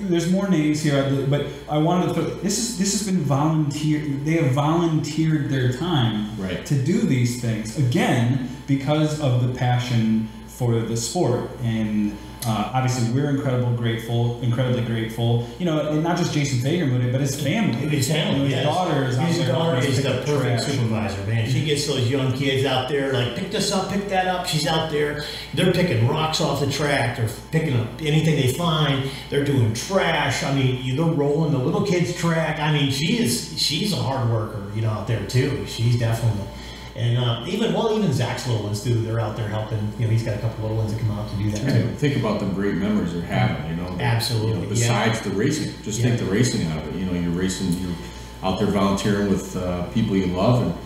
there's more names here, but I wanted to put, this has been volunteered. They have volunteered their time to do these things, again, because of the passion for the sport. And obviously we're incredibly grateful, you know, and not just Jason Fagermuth, but his family. His family, his daughter is out there. His daughter is the perfect supervisor, man. She gets those young kids out there, like, pick this up, pick that up. She's out there. They're picking rocks off the track. They're picking up anything they find. They're doing trash. I mean, they're rolling the little kids' track. I mean, she's a hard worker, you know, out there too. She's definitely. And even Zach's little ones too. They're out there helping. You know, he's got a couple little ones that come out to do that too. Think about the great memories they're having. You know, absolutely. You know, besides the racing, just take the racing out of it. You know, you're racing. You're out there volunteering with people you love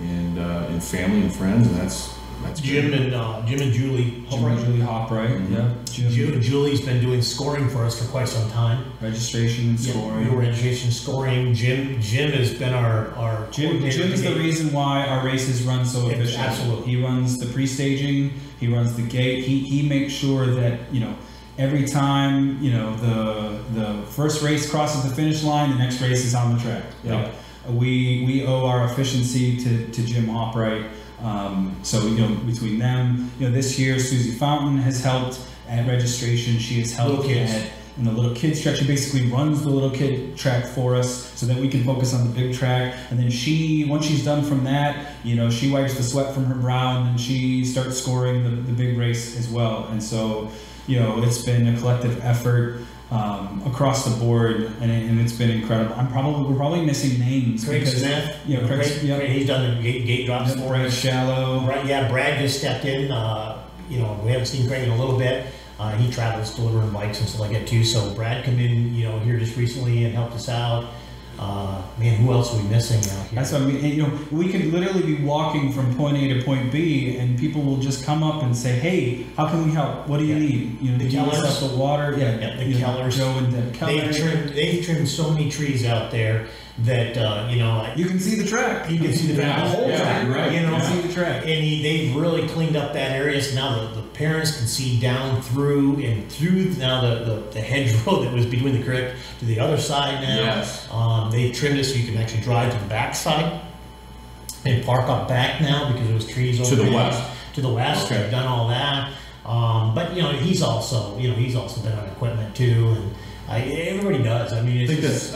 and family and friends, and that's Jim great. And Jim and Julie Hopright. Jim and Julie's been doing scoring for us for quite some time. Registration, scoring. Registration, scoring. Jim has been our Jim is the reason why our races run so efficiently. Absolutely. He runs the pre-staging. He runs the gate. He makes sure that, you know, every time, you know, the first race crosses the finish line, the next race is on the track. Yep. Like, we owe our efficiency to Jim Hopright. So, you know, between them, you know, this year Susie Fountain has helped at registration. She has helped in the little kids track. She basically runs the little kid track for us so that we can focus on the big track. And then once she's done from that, you know, she wipes the sweat from her brow and then she starts scoring the big race as well. And so, you know, it's been a collective effort across the board, and it's been incredible. We're probably missing names. Craig Smith, you know, Craig, he's done the gate drops for us. Shallow, right? Yeah, Brad just stepped in. You know, we haven't seen Craig in a little bit. He travels delivering bikes and stuff like that too. So Brad came in, you know, here just recently and helped us out. Man, who else are we missing out here? That's what I mean. And, you know, we could literally be walking from point A to point B, and people will just come up and say, "Hey, how can we help? What do you need? You know, the Kellers, the water, the Kellers, Joe and Deb Keller. They've trimmed so many trees out there that you know, you can see the track. You can see the track, the whole track, right? You know, see the track. And they've really cleaned up that area. So now the parents can see down through and through now the hedgerow that was between the creek to the other side now. Yes. They've trimmed it so you can actually drive to the back side and park up back now because there was trees over to the west. They've done all that. But you know, he's also been on equipment too, and everybody does. I mean, I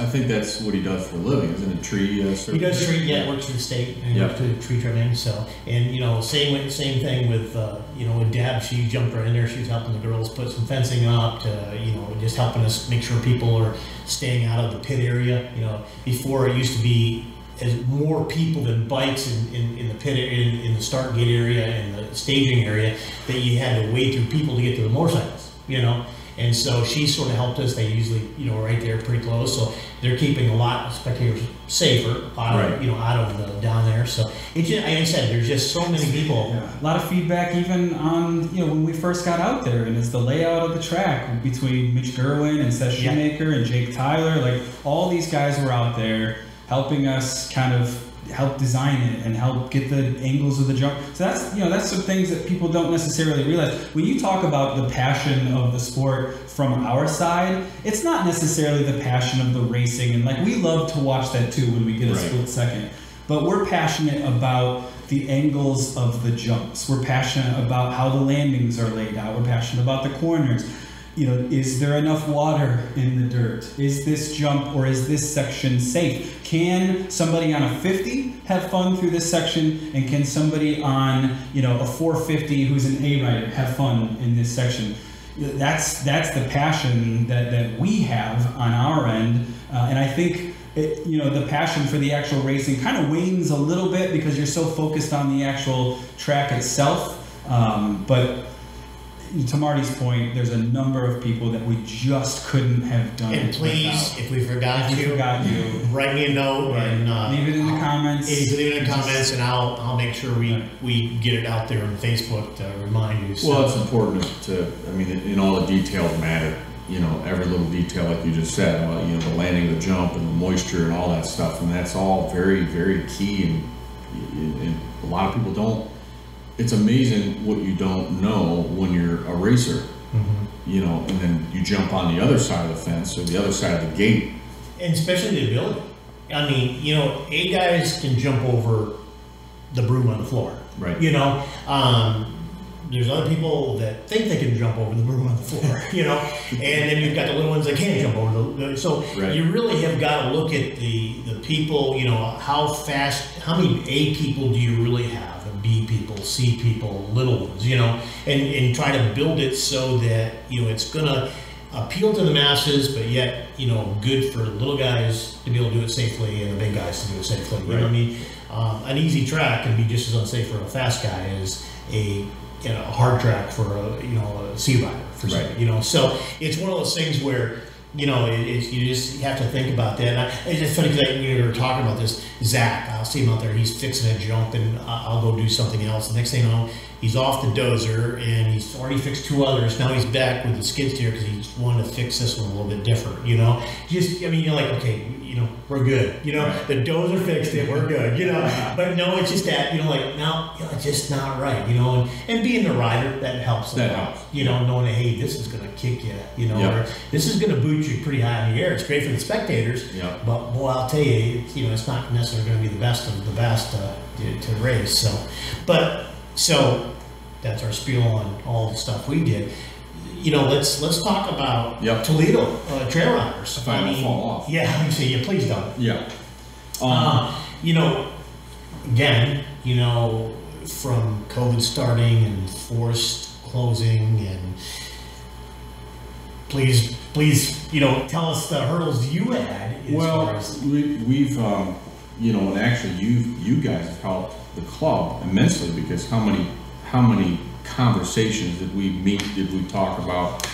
think that's what he does for a living, isn't it? He does tree. Yeah, works for the state and works for tree trimming. So, and you know, same thing with you know, with Deb. She jumped right in there. She was helping the girls put some fencing up to, you know, just helping us make sure people are staying out of the pit area. You know, before it used to be as more people than bikes in the pit, in the start gate area and the staging area, that you had to wade through people to get to the motorcycles. You know. And so she sort of helped us. They usually, you know, right there pretty close. So they're keeping a lot of spectators safer out of down there. So it just, like I said, there's just so many people. Yeah. A lot of feedback even on, you know, when we first got out there, and it's the layout of the track between Mitch Gerwin and Seth Shoemaker and Jake Tyler. Like, all these guys were out there helping us kind of help design it and help get the angles of the jump. So that's, you know, that's some things that people don't necessarily realize. When you talk about the passion of the sport from our side, it's not necessarily the passion of the racing. And like, we love to watch that too when we get a split second. But we're passionate about the angles of the jumps. We're passionate about how the landings are laid out. We're passionate about the corners. You know, is there enough water in the dirt? Is this jump or is this section safe? Can somebody on a 50 have fun through this section? And can somebody on, you know, a 450 who's an A rider have fun in this section? That's the passion that we have on our end. And I think, you know, the passion for the actual racing kind of wanes a little bit because you're so focused on the actual track itself. But to Marty's point, there's a number of people that we just couldn't have done. And please, if we forgot you, write me a note and leave it in the comments. And I'll make sure we get it out there on Facebook to remind you. So. Well, it's important to, I mean, in all the details matter. You know, every little detail, like you just said, about, you know, the landing, the jump, and the moisture, and all that stuff. And that's all very, very key. And a lot of people don't. It's amazing what you don't know when you're a racer, you know, and then you jump on the other side of the fence or the other side of the gate. And especially the ability. I mean, you know, A guys can jump over the broom on the floor. Right. You know, there's other people that think they can jump over the broom on the floor, you know, and then you've got the little ones that can't jump over the, you really have got to look at the people, you know, how fast, how many A people do you really have? B people, C people, little ones, you know, and try to build it so that, you know, it's going to appeal to the masses, but yet, you know, good for little guys to be able to do it safely and the big guys to do it safely. You know what I mean? An easy track can be just as unsafe for a fast guy as a, you know, a hard track for a, you know, a sea rider, for example, you know. So it's one of those things where, you know, you just have to think about that. And it's just funny because we were talking about this. Zach, I'll see him out there. He's fixing a jump, and I'll go do something else. The next thing I know, he's off the dozer, and he's already fixed two others. Now he's back with the skid steer because he wanted to fix this one a little bit different, you know? Just, I mean, you're like, okay, you know, we're good. You know, the dozer fixed it. We're good, you know? But no, it's just that, you know, like, no, you know, it's just not right, you know? And being the rider, that helps. That helps. You know, knowing that, hey, this is going to kick you, you know? Or this is going to boot you pretty high in the air. It's great for the spectators. But, boy, I'll tell you, you know, it's not necessarily going to be the best of the best to race. So, but... So that's our spiel on all the stuff we did. You know, let's talk about Toledo trail riders. If I mean, fall off. Yeah, let me see. Yeah, please don't. Yeah. You know, again, you know, from COVID starting and forced closing, and please, you know, tell us the hurdles you had. Well, we've you know, and actually you guys have helped the club immensely, because how many conversations did we talk about,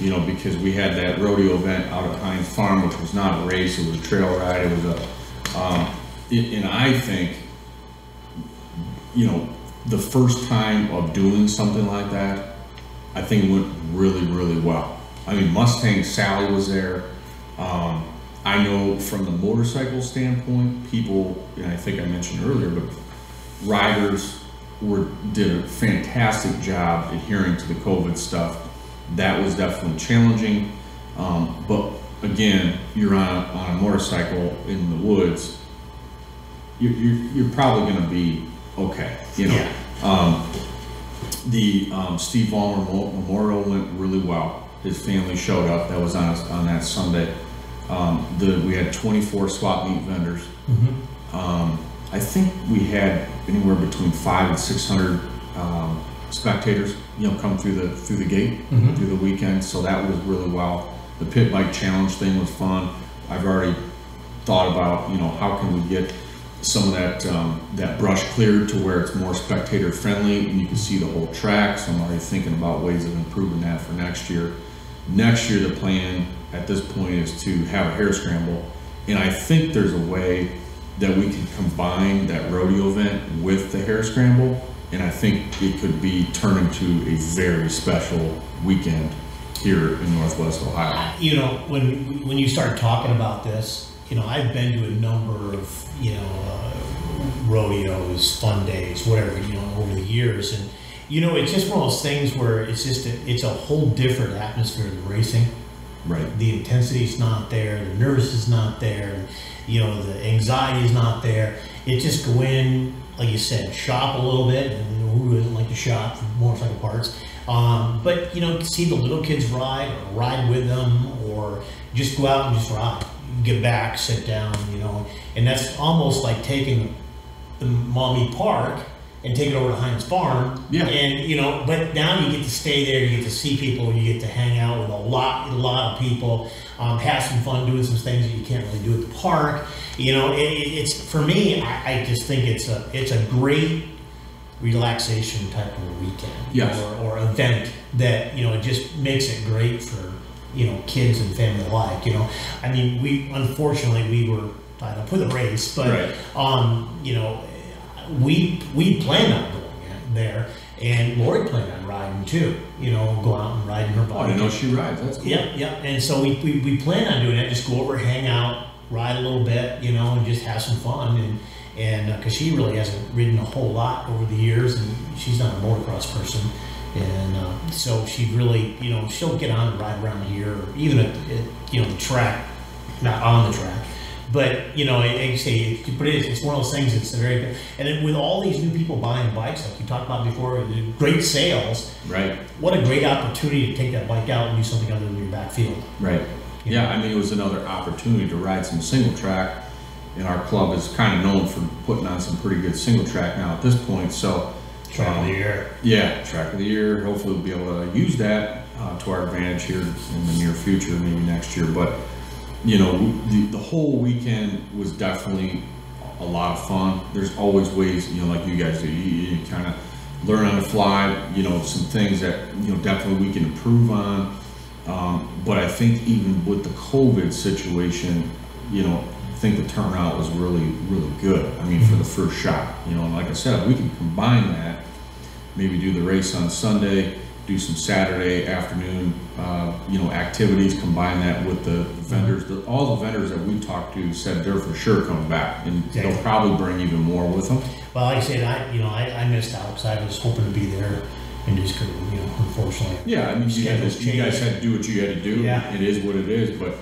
you know, because we had that rodeo event out at Heinz Farm, which was not a race, it was a trail ride, it was a and I think, you know, the first time of doing something like that, I think it went really, really well. I mean, Mustang Sally was there. I know from the motorcycle standpoint, people, and I think I mentioned earlier, but riders did a fantastic job adhering to the COVID stuff. That was definitely challenging, but again, you're on a motorcycle in the woods. You're probably going to be okay, you know. The Steve Ballmer Memorial went really well. His family showed up. That was on that Sunday. We had 24 swap meet vendors. I think we had anywhere between 500 and 600 spectators, you know, come through the gate through the weekend. So that was really well. The pit bike challenge thing was fun. I've already thought about, you know, how can we get some of that that brush cleared to where it's more spectator friendly and you can see the whole track. So I'm already thinking about ways of improving that for next year. Next year, the plan at this point is to have a hair scramble, and I think there's a way that we can combine that rodeo event with the hair scramble, and I think it could be turned into a very special weekend here in Northwest Ohio. You know, when you start talking about this, you know, I've been to a number of, you know, rodeos, fun days, whatever, you know, over the years, and you know, it's just one of those things where it's just it's a whole different atmosphere of racing. Right. The intensity is not there. The nervous is not there. You know, the anxiety is not there. It just go in, like you said, shop a little bit. And who doesn't like to shop for motorcycle parts? But, you know, see the little kids ride or ride with them, or just go out and just ride. Get back, sit down, you know. And that's almost like taking the Maumee Park and take it over to Heinz Farm, and you know, but now you get to stay there, you get to see people, you get to hang out with a lot of people, have some fun doing some things that you can't really do at the park. You know, it's for me, I just think it's a great relaxation type of weekend or event that, you know, it just makes it great for, you know, kids and family alike, you know. I mean, we, unfortunately, we were tied up with a race, but, right. You know, we planned on going there, and Lori planned on riding too, you know, go out and riding her bike. Oh, I didn't know she rides, that's cool. Yep, yep, and so we planned on doing that, just go over, hang out, ride a little bit, you know, and just have some fun, and because she really hasn't ridden a whole lot over the years, and she's not a motocross person, and so she really, you know, she'll get on and ride around here, or even at you know, the track, not on the track, but, you know, I say, but it's one of those things. It's very good, and then with all these new people buying bikes, like you talked about before, great sales, right? What a great opportunity to take that bike out and do something other than your backfield, right? You know? I mean, it was another opportunity to ride some single track. And our club is kind of known for putting on some pretty good single track now at this point. So track of the year. Yeah, track of the year. Hopefully we'll be able to use that to our advantage here in the near future, maybe next year. But, you know, the whole weekend was definitely a lot of fun. There's always ways, you know, like you guys do, you kind of learn on the fly, you know, some things that, you know, definitely we can improve on. But I think even with the COVID situation, you know, I think the turnout was really, really good. I mean, for the first shot, you know, and like I said, we can combine that, maybe do the race on Sunday, do some Saturday afternoon, you know, activities, combine that with the vendors. All the vendors that we talked to said they're for sure coming back, and exactly. They'll probably bring even more with them. Well, like I said, I missed out because I was hoping to be there. And just couldn't, you know, unfortunately. Yeah, I mean, you guys had to do what you had to do. Yeah. It is what it is, but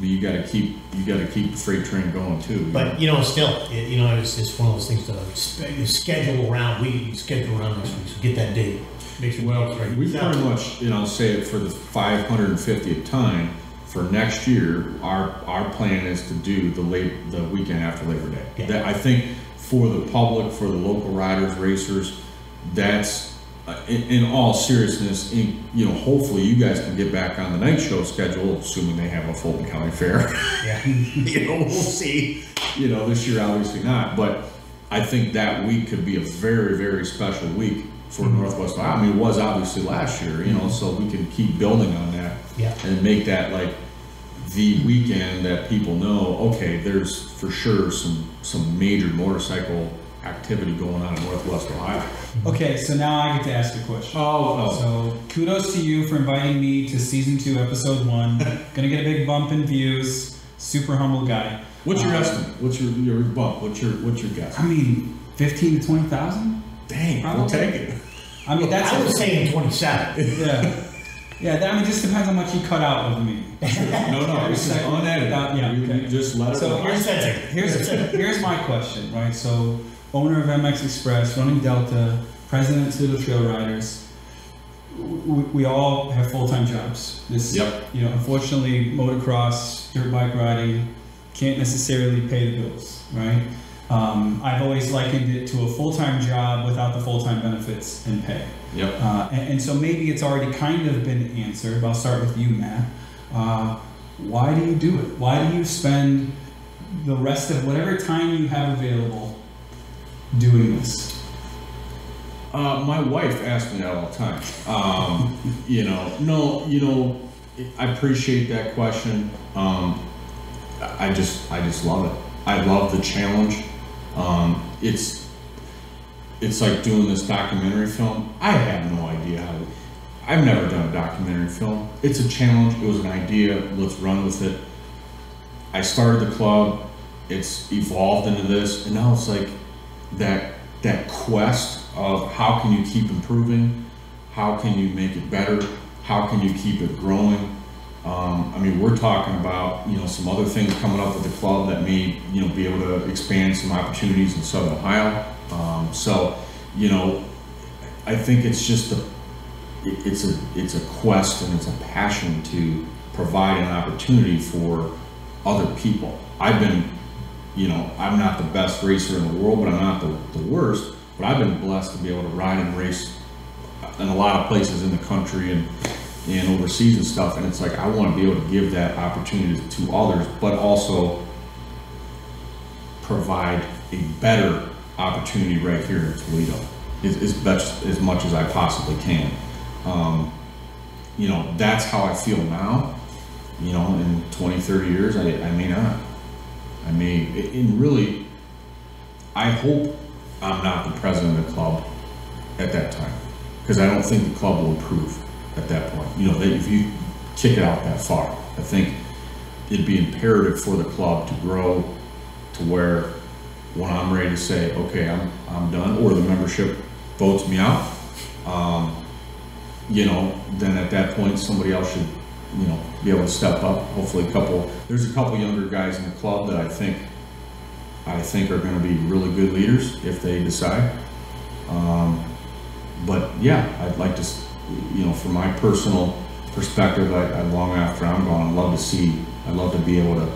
you got to keep the freight train going too. But you know, still, you know, it's just one of those things to schedule around. We schedule around this week, so get that date. Makes you well. Right. We pretty much, you know, say it for the 550th time for next year. Our plan is to do the weekend after Labor Day. Yeah. That, I think, for the public, for the local riders, racers, that's. In all seriousness, you know, hopefully you guys can get back on the night show schedule, assuming they have a Fulton County Fair. Yeah. You know, we'll see. You know, this year obviously not, but I think that week could be a very, very special week for Northwest. I mean, it was obviously last year, you know, so we can keep building on that, yeah, and make that like the weekend that people know. Okay, there's for sure some major motorcycle activity going on in Northwest Ohio. Okay, so now I get to ask a question. Oh. So kudos to you for inviting me to season 2, episode 1. Gonna get a big bump in views. Super humble guy. What's your estimate? What's your bump? What's your guess? I mean, 15 to 20,000. Dang, probably. We'll take it. I mean, that's. I was saying 27. Yeah. Yeah, that, I mean, it just depends on how much you cut out of me. No, this is unedited. Yeah, okay. Just let it. So here's my question, right? So. Owner of MX Express, running Delta, president of Toledo Trail Riders. We all have full-time jobs. This, yep. You know, unfortunately, motocross, dirt bike riding can't necessarily pay the bills, right? I've always likened it to a full-time job without the full-time benefits and pay. Yep. And so maybe it's already kind of been answered, but I'll start with you, Matt. Why do you do it? Why do you spend the rest of whatever time you have available doing this? My wife asks me that all the time. You know, no, you know, I appreciate that question. I just love it. I love the challenge. It's like doing this documentary film. I have no idea how to, I've never done a documentary film. It's a challenge. It was an idea. Let's run with it. I started the club. It's evolved into this, and now it's like that quest of how can you keep improving, how can you make it better, how can you keep it growing. I mean, we're talking about, you know, some other things coming up with the club that may, you know, be able to expand some opportunities in Southern Ohio. So, you know, I think it's just it's a quest, and it's a passion to provide an opportunity for other people. You know, I'm not the best racer in the world, but I'm not the worst. But I've been blessed to be able to ride and race in a lot of places in the country and overseas and stuff. And it's like, I want to be able to give that opportunity to others, but also provide a better opportunity right here in Toledo as much as I possibly can. you know, that's how I feel now. You know, in 20, 30 years, I may not. I may, and really, I hope I'm not the president of the club at that time, because I don't think the club will approve at that point. You know, if you kick it out that far, I think it'd be imperative for the club to grow to where when I'm ready to say, okay, I'm done, or the membership votes me out, you know, then at that point somebody else should, you know, be able to step up. Hopefully there's a couple younger guys in the club that I think are going to be really good leaders if they decide. But yeah, I'd like to, you know, from my personal perspective, long after I'm gone, I'd love to be able to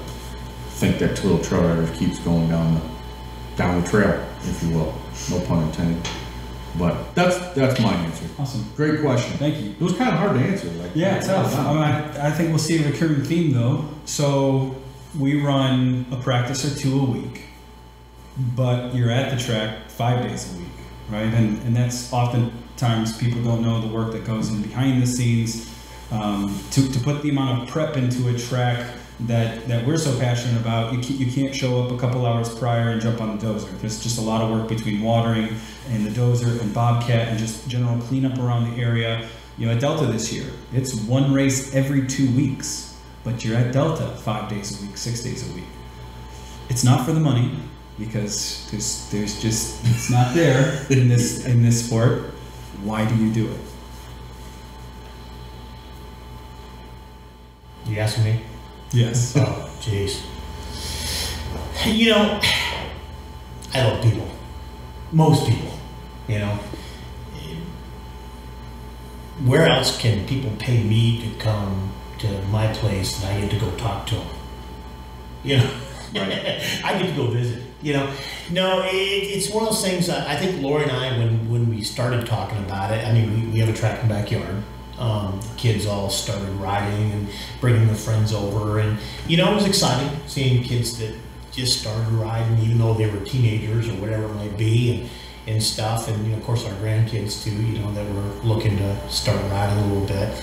think that Toledo Trail Riders keeps going down the trail, if you will, no pun intended. But that's my answer. Awesome, great question. Thank you. It was kind of hard to answer. Like, yeah, it's tough. I think we'll see a recurring theme though. So we run a practice or two a week, but you're at the track 5 days a week, right? And that's oftentimes people don't know the work that goes in behind the scenes to put the amount of prep into a track that we're so passionate about. You can't show up a couple hours prior and jump on the dozer. There's just a lot of work between watering and the dozer and bobcat and just general cleanup around the area. You know, at Delta this year, it's one race every 2 weeks, but you're at Delta 5 days a week, 6 days a week. It's not for the money, because there's just, it's not there in this sport. Why do you do it? You asking me? Yes. Oh, jeez. You know, I love people. Most people, you know. Where else can people pay me to come to my place and I get to go talk to them? You know, right. I get to go visit, you know. No, it's one of those things. I think Lori and I, when we started talking about it, I mean, we have a track and backyard. Kids all started riding and bringing their friends over, and you know, it was exciting seeing kids that just started riding even though they were teenagers or whatever it might be and stuff. And you know, of course our grandkids too, you know, that were looking to start riding a little bit.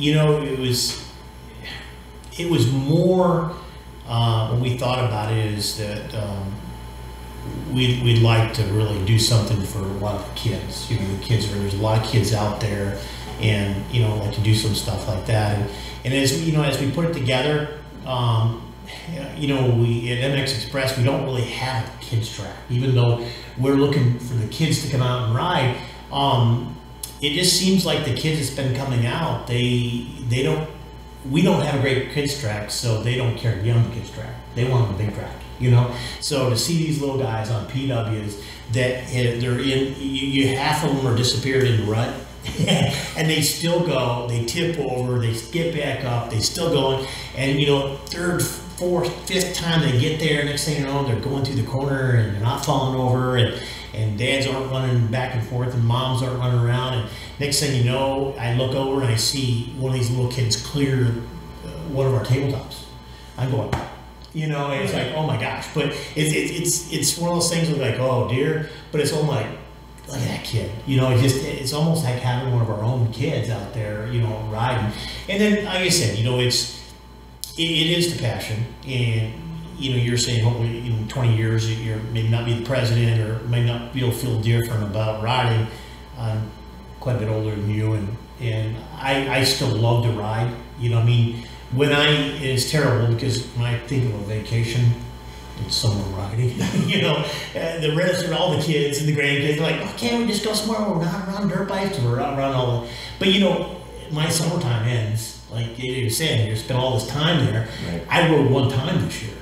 You know, it was more when we thought about it is that we'd like to really do something for a lot of kids. You know, there's a lot of kids out there, and you know, like to do some stuff like that. And as you know, as we put it together, you know, we at MX Express, we don't really have a kids track, even though we're looking for the kids to come out and ride. It just seems like the kids that's been coming out, we don't have a great kids track, so they don't care to be on the kids track. They want the big track. You know, so to see these little guys on PWs that they're in, half of them are disappeared in the rut, and they still go, they tip over, they get back up, they still going, and you know, third, fourth, fifth time they get there, next thing you know, they're going through the corner and they're not falling over, and dads aren't running back and forth, and moms aren't running around, and next thing you know, I look over and I see one of these little kids clear one of our tabletops. I'm going, you know, and it's like, oh my gosh. But it's one of those things where like, oh dear, but it's almost like, look at that kid. You know, it's almost like having one of our own kids out there, you know, riding. And then, like I said, you know, it is the passion. And you know, you're saying hopefully in 20 years you're maybe not be the president or may not be able to feel different about riding. I'm quite a bit older than you, and I still love to ride. You know what I mean? It's terrible because when I think of a vacation, it's someone riding, you know, the rest of all the kids and the grandkids are like, oh, can't we just go somewhere where we're not around dirt bikes or we're not around all that? But you know, my summertime ends, like you were saying, you spent all this time there. Right. I rode one time this year,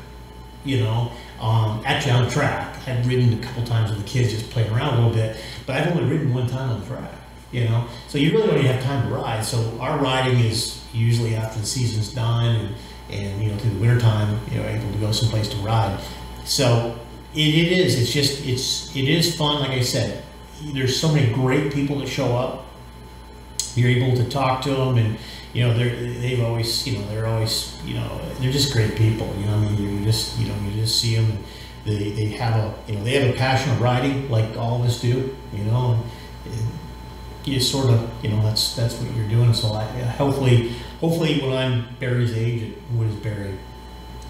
you know, actually on track. I've ridden a couple times with the kids just playing around a little bit, but I've only ridden one time on the track, you know, so you really don't even have time to ride. So our riding is usually after the season's done, and you know, through the winter time, you know, able to go someplace to ride. So it is fun. Like I said, there's so many great people that show up. You're able to talk to them, and you know, they're just great people. You know, I mean, you just see them. And they have a passion of riding, like all of us do. You know, you sort of, you know, that's what you're doing. So hopefully when I'm Barry's age, what is Barry?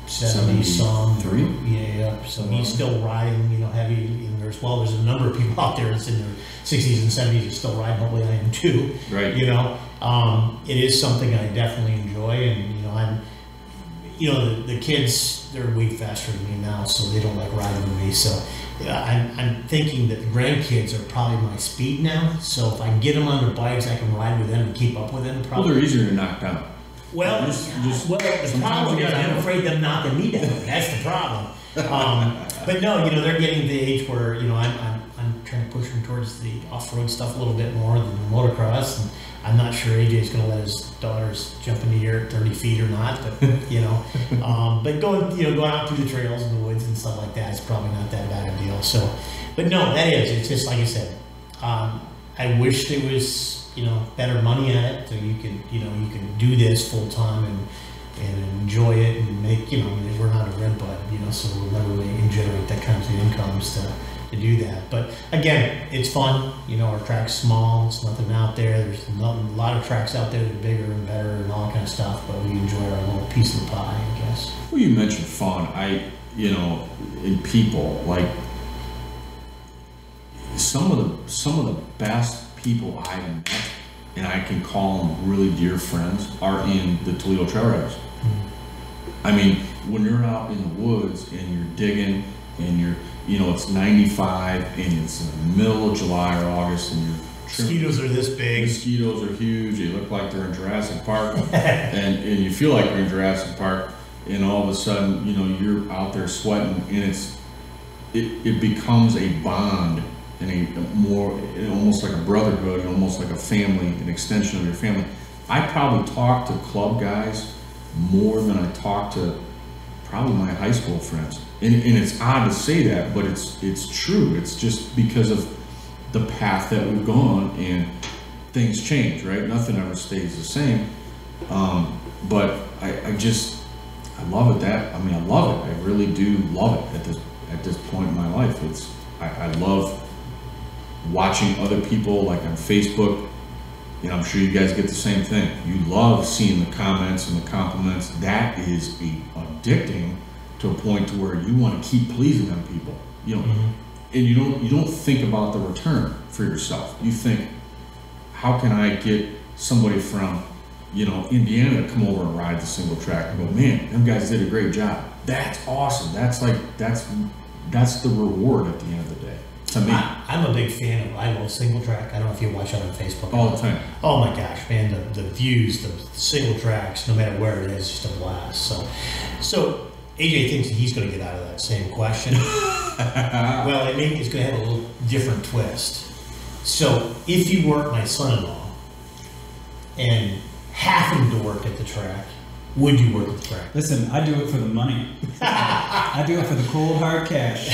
73. Yeah. So he's still riding, you know, heavy. And there's a number of people out there that's in their 60s and 70s that still ride. Hopefully I am too. Right. You know, it is something I definitely enjoy, and you know, the kids, they're way faster than me now, so they don't like riding with me. So yeah, I'm thinking that the grandkids are probably my speed now. So if I can get them on their bikes, I can ride with them and keep up with them. Probably. Well, they're easier to knock down. Well, the problem is I'm afraid them knocking me down. That's the problem. But no, you know, they're getting to the age where, you know, I'm trying to push them towards the off-road stuff a little bit more than the motocross. And I'm not sure AJ's going to let his daughters jump in the air at 30 feet or not, but you know, but going out through the trails and the woods and stuff like that is probably not that bad a deal. So, but no, it's just like I said. I wish there was, you know, better money at it, so you could do this full time and enjoy it and make, you know, we're not a Redbud, you know, so we'll never really generate that kind of income to do that. But again, it's fun. You know, our track's small. It's nothing out there. There's a lot of tracks out there that are bigger and better and all that kind of stuff, but we enjoy our little piece of the pie, I guess. Well, you mentioned fun. In people, like some of the best people I've met, and I can call them really dear friends, are in the Toledo Trail Riders. Mm-hmm. I mean, when you're out in the woods and you're digging and you're, you know, it's 95 and it's in the middle of July or August and your mosquitoes are this big. Mosquitoes are huge. You look like they're in Jurassic Park and you feel like you're in Jurassic Park, and all of a sudden, you know, you're out there sweating, and it becomes a bond and almost like a brotherhood, almost like a family, an extension of your family. I probably talk to club guys more than I talk to probably my high school friends. And it's odd to say that, but it's true. It's just because of the path that we've gone, and things change, right? Nothing ever stays the same. But I love it. I love it. I really do love it at this point in my life. I love watching other people, like on Facebook. You know, I'm sure you guys get the same thing. You love seeing the comments and the compliments. That is addicting, to a point to where you want to keep pleasing them people, you know. Mm-hmm. And you don't think about the return for yourself. You think, how can I get somebody from, you know, Indiana to come over and ride the single track and go, man, them guys did a great job. That's awesome. That's the reward at the end of the day. To me, I'm a big fan of, I love single track. I don't know if you watch it on Facebook all the time. Oh my gosh, man, the views, the single tracks, no matter where it is, just a blast. So AJ thinks that he's going to get out of that same question. Well, I think it's going to have a little different twist. So, if you weren't my son-in-law and having to work at the track, would you work at the track? Listen, I do it for the money. I do it for the cold, hard cash.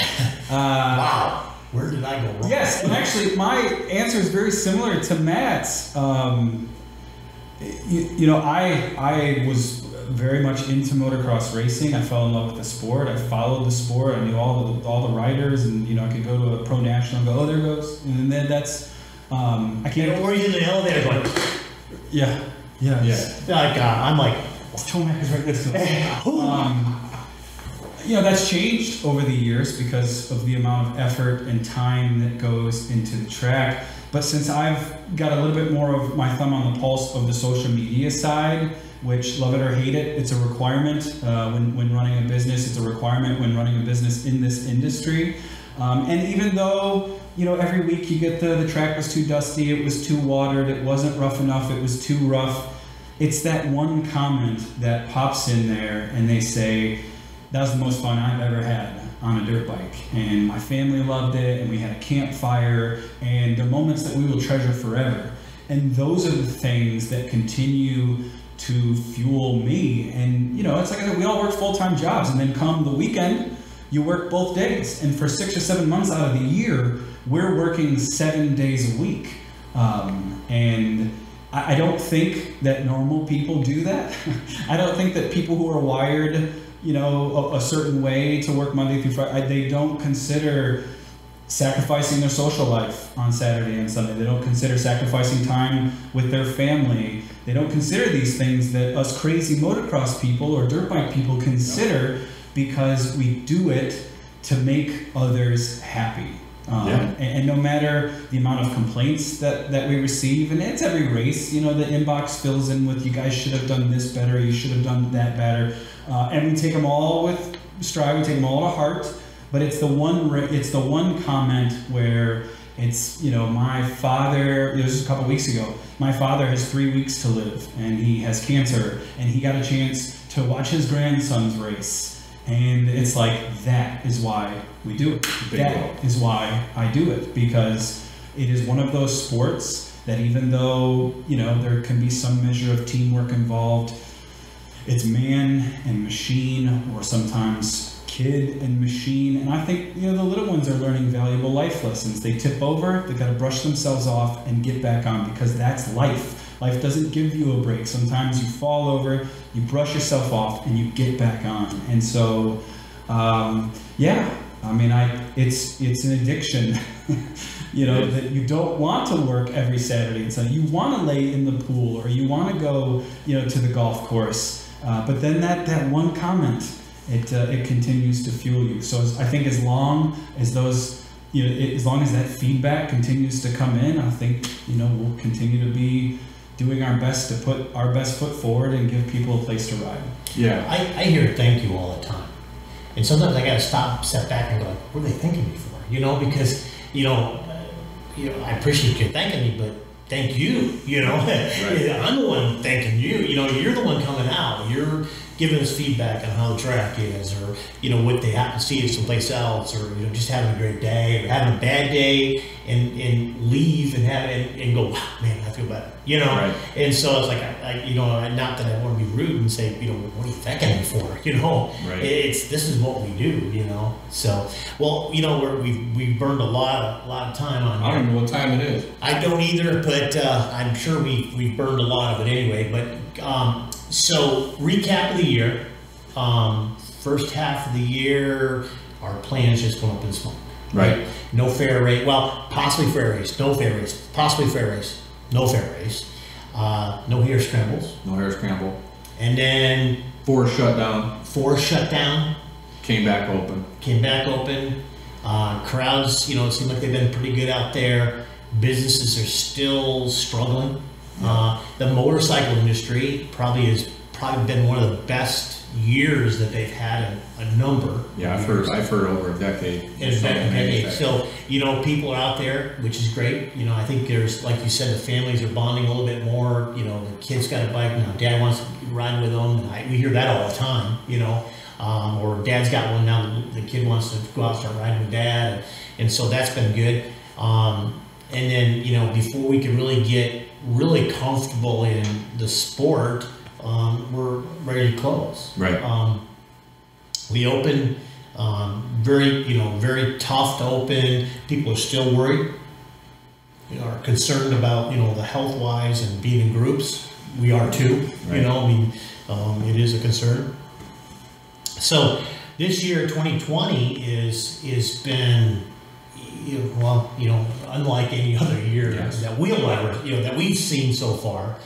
Wow. Where did I go wrong? Yes, and actually, my answer is very similar to Matt's. I was very much into motocross racing. I fell in love with the sport. I followed the sport. I knew all the riders, and you know, I could go to a pro national and go, oh, there goes, and then that's I can't. Or you in the elevator going? Yeah. Yes. Like I'm like, Tomac is right next to us. You know, that's changed over the years because of the amount of effort and time that goes into the track. But since I've got a little bit more of my thumb on the pulse of the social media side, which, love it or hate it, it's a requirement when running a business. It's a requirement when running a business in this industry. And even though, you know, every week you get the track was too dusty, it was too watered, it wasn't rough enough, it was too rough, it's that one comment that pops in there and they say, that was the most fun I've ever had on a dirt bike. And my family loved it, and we had a campfire, and the moments that we will treasure forever. And those are the things that continue to fuel me. And you know, it's like I said, we all work full-time jobs, and then come the weekend you work both days, and for 6 or 7 months out of the year we're working 7 days a week. And I don't think that normal people do that. I don't think that people who are wired, you know, a certain way to work Monday through Friday, they don't consider sacrificing their social life on Saturday and Sunday. They don't consider sacrificing time with their family. They don't consider these things that us crazy motocross people or dirt bike people consider, because we do it to make others happy. And no matter the amount of complaints that we receive, and it's every race, you know, the inbox fills in with, you guys should have done this better, you should have done that better. And we take them all with stride, we take them all to heart. But it's the one comment where it's, you know, my father, it was just a couple weeks ago, my father has 3 weeks to live and he has cancer and he got a chance to watch his grandson's race. And it's like, that is why we do it. That is why I do it, because it is one of those sports that, even though, you know, there can be some measure of teamwork involved, it's man and machine, or sometimes kid and machine. And I think, you know, the little ones are learning valuable life lessons. They tip over, they've got to brush themselves off and get back on, because that's life. Life doesn't give you a break. Sometimes you fall over, you brush yourself off, and you get back on. And so, it's an addiction, you know, that you don't want to work every Saturday and Sunday. You want to lay in the pool, or you want to go, you know, to the golf course. But then that one comment, it continues to fuel you. So I think as long as that feedback continues to come in, I think, you know, we'll continue to be doing our best to put our best foot forward and give people a place to ride. Yeah, I hear thank you all the time, and sometimes I gotta step back and go, what are they thanking me for? You know, because I appreciate you thanking me, but thank you. You know, right. I'm the one thanking you. You know, you're the one coming out. You're giving us feedback on how the track is, or, you know, what they happen to see someplace else, or, you know, just having a great day or having a bad day, and leave and have it and go, wow, man, I feel better, you know. Right. And so it's like, not that I want to be rude and say, you know, what are you thanking me for, you know? Right. This is what we do, you know. So, well, you know, we've burned a lot of time on. I don't know what time it is. I don't either, but I'm sure we've burned a lot of it anyway. But so, recap of the year, first half of the year, our plans just went up in smoke. Right. No fair race, well, possibly fair race, no fair race, possibly fair race, no fair race, no hair scrambles. No hair scramble. And then... Four shut down. Came back open. Crowds, you know, it seemed like they've been pretty good out there. Businesses are still struggling. The motorcycle industry probably has been one of the best years that they've had a number. Yeah, I've heard over a decade. So, you know, people are out there, which is great. You know, I think there's, like you said, the families are bonding a little bit more. You know, the kid's got a bike, you know, dad wants to ride with them. And we hear that all the time, you know. Or dad's got one now, the kid wants to go out and start riding with dad. And so that's been good. And then, you know, before we could really get really comfortable in the sport, we're ready to close. Right. We open very tough to open. People are still worried, you know, are concerned about, you know, the health wise and being in groups. We are too. Right. You know, I mean, it is a concern. So this year, 2020 is been, you know, well, you know, unlike any other year. Yes. That we'll ever, you know, that we've seen so far.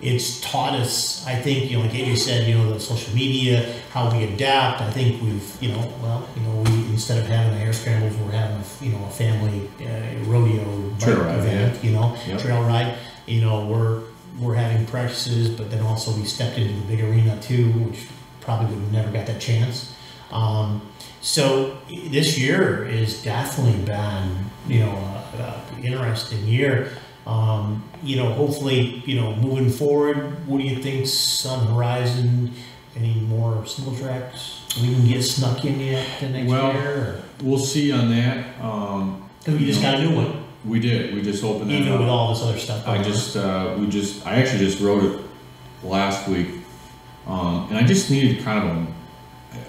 It's taught us, I think, you know, like AJ said, you know, the social media, how we adapt. I think we've, you know, well, you know, we, instead of having the air scrambles, we're having, you know, a family rodeo trail ride event, yeah. You know, yep. Trail ride. You know, we're having practices, but then also we stepped into the big arena too, which probably would have never got that chance. So this year is definitely been, you know, an interesting year. You know, hopefully, you know, moving forward, what do you think's on the horizon? Any more snow tracks we can get snuck in yet the next year? Well, we'll see on that. Because we just got a new one. We did. We just opened it up. Even with all this other stuff. I actually just wrote it last week, and I just needed kind of a,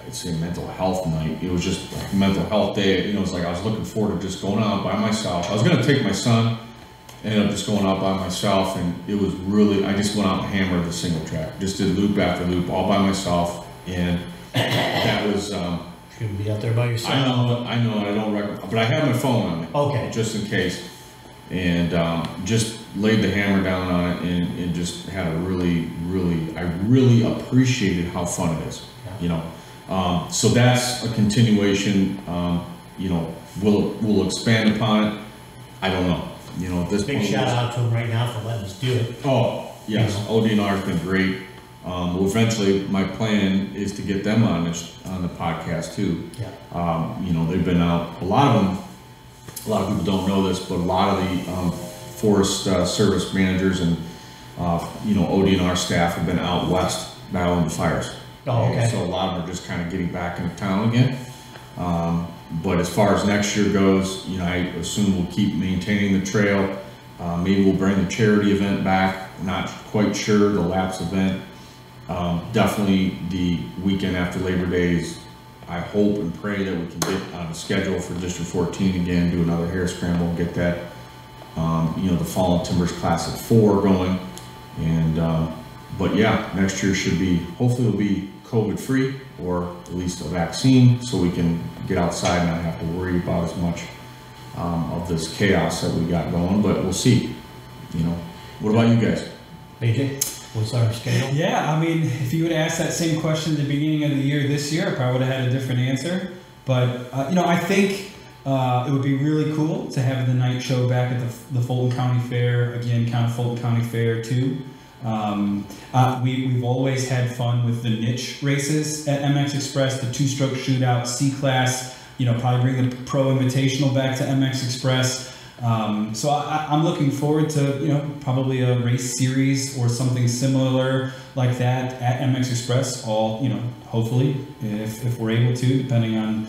I'd say, mental health night. It was just like mental health day. You know, it's like I was looking forward to just going out by myself. I was going to take my son, ended up just going out by myself, and it was really, I just went out and hammered the single track. Just did loop after loop all by myself, and that was You can be out there by yourself. I know, I don't recommend, but I have my phone on it. Okay. Just in case. And just laid the hammer down on it, and just had a really, I really appreciated how fun it is, yeah. You know. So that's a continuation, you know, we'll expand upon it. I don't know, you know, at this point. Big shout out to him right now for letting us do it. Oh, yes, you know. ODNR has been great. Well, eventually, my plan is to get them on the podcast too. Yeah. You know, they've been out. A lot of them. A lot of people don't know this, but a lot of the Forest Service managers and you know, ODNR staff have been out west battling the fires. Oh, okay. And so a lot of them are just kind of getting back into town again. But as far as next year goes, you know, I assume we'll keep maintaining the trail. Maybe we'll bring the charity event back. Not quite sure. The laps event. Definitely the weekend after Labor Days, I hope and pray that we can get on a schedule for District 14 again, do another hair scramble, get that, you know, the Fallen Timbers class at 4 going. And, but yeah, next year should be, hopefully it'll be COVID free, or at least a vaccine, so we can get outside and not have to worry about as much of this chaos that we got going, but we'll see, you know. What about you guys? AJ? What's our scale? Yeah, I mean, if you would have asked that same question at the beginning of the year this year, I probably would have had a different answer. But, you know, I think it would be really cool to have the night show back at the Fulton County Fair, again, Fulton County Fair too. We've always had fun with the niche races at MX Express, the two-stroke shootout, C-Class, you know, probably bring the Pro Invitational back to MX Express. So I'm looking forward to, you know, probably a race series or something similar like that at MX Express, all, you know, hopefully, if we're able to, depending on,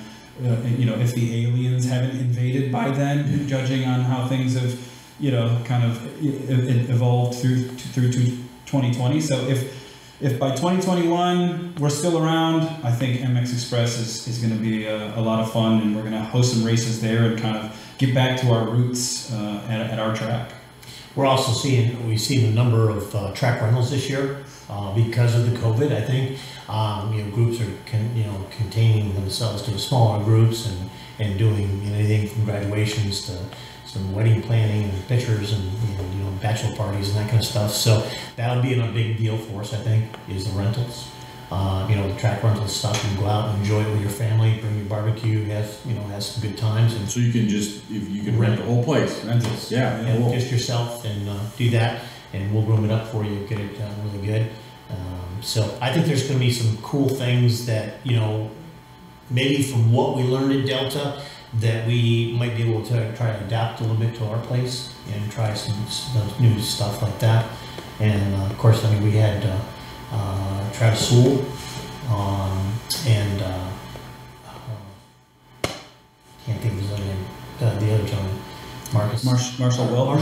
you know, if the aliens haven't invaded by then, judging on how things have, you know, kind of evolved through 2020. So if by 2021 we're still around, I think MX Express is going to be a lot of fun, and we're going to host some races there and kind of get back to our roots at our track. We're also we've seen a number of track rentals this year because of the COVID. I think you know, groups are containing themselves to smaller groups and doing, you know, anything from graduations to some wedding planning and pictures and you know bachelor parties and that kind of stuff. So that'll be a big deal for us, I think, is the rentals. You know, the track rental stuff, and go out and enjoy it with your family, bring your barbecue, have some good times. And so you can rent the whole place. Rentals. Yeah. And just yourself, and do that, and we'll room it up for you, get it done really good. So I think there's going to be some cool things that, you know, maybe from what we learned at Delta, that we might be able to try to adapt a little bit to our place and try some new stuff like that. And of course, I mean, we had... Travis Sewell, and can't think of his other name. The other gentleman, Marshall Weldon. Marshall Weldon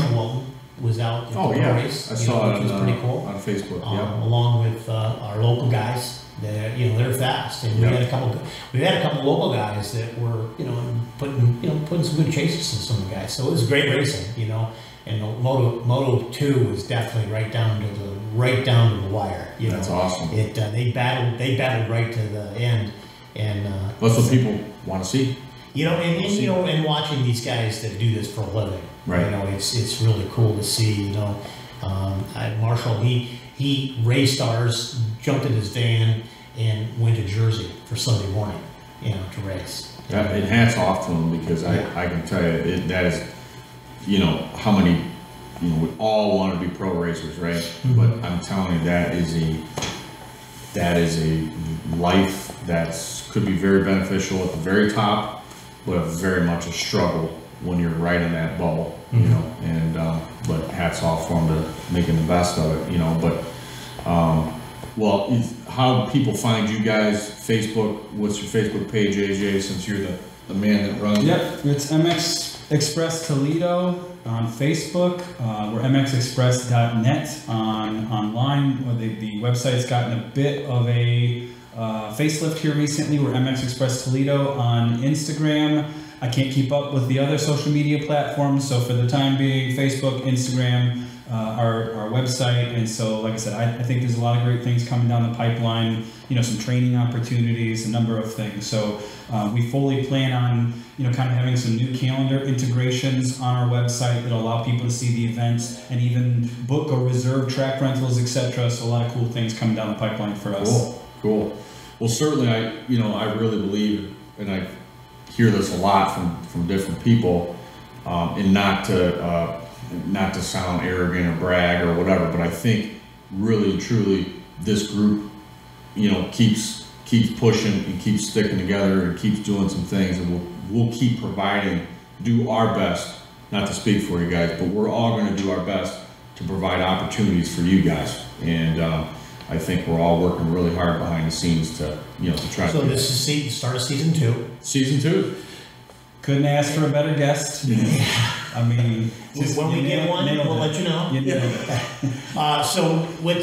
was out. Oh yeah, race, I saw it. Which was pretty cool on Facebook. Yeah. Along with our local guys, that they're fast, and yeah. we had a couple local guys that were putting some good chases in some of the guys. So it was great racing, you know. And the Moto 2 was definitely right down to the wire. You know? That's awesome. It they battled right to the end, and that's what people want to see. You know, and watching these guys that do this for a living, right? You know, it's really cool to see. You know, Marshall he raced ours, jumped in his van, and went to Jersey for Sunday morning, you know, to race. And hats off to him, because yeah. I can tell you that is. You know, how many, you know, we all want to be pro racers, right? Mm-hmm. But I'm telling you, that is a life that could be very beneficial at the very top, but very much a struggle when you're right in that bubble, mm-hmm. you know, and, but hats off for them to making the best of it, you know, but, well, how do people find you guys? Facebook, what's your Facebook page, AJ, since you're the man that runs? Yep, it's MX Express Toledo on Facebook. We're MXExpress.net online. The website's gotten a bit of a facelift here recently. We're MX Express Toledo on Instagram. I can't keep up with the other social media platforms, so for the time being, Facebook, Instagram, our website. And so, like I said, I think there's a lot of great things coming down the pipeline, you know, some training opportunities, a number of things. So we fully plan on, you know, kind of having some new calendar integrations on our website that'll allow people to see the events and even book or reserve track rentals, etc. So a lot of cool things coming down the pipeline for us. Cool. Well, certainly I really believe, and I hear this a lot from different people, and not to sound arrogant or brag or whatever, but I think really truly this group, you know, keeps pushing and keeps sticking together and keeps doing some things, and we'll keep providing, do our best, not to speak for you guys, but we're all going to do our best to provide opportunities for you guys. And I think we're all working really hard behind the scenes to, you know, to try. So this is the start of season two. Season two. Couldn't ask for a better guest. Yeah. I mean, just, when we get one, we'll let you know. So, what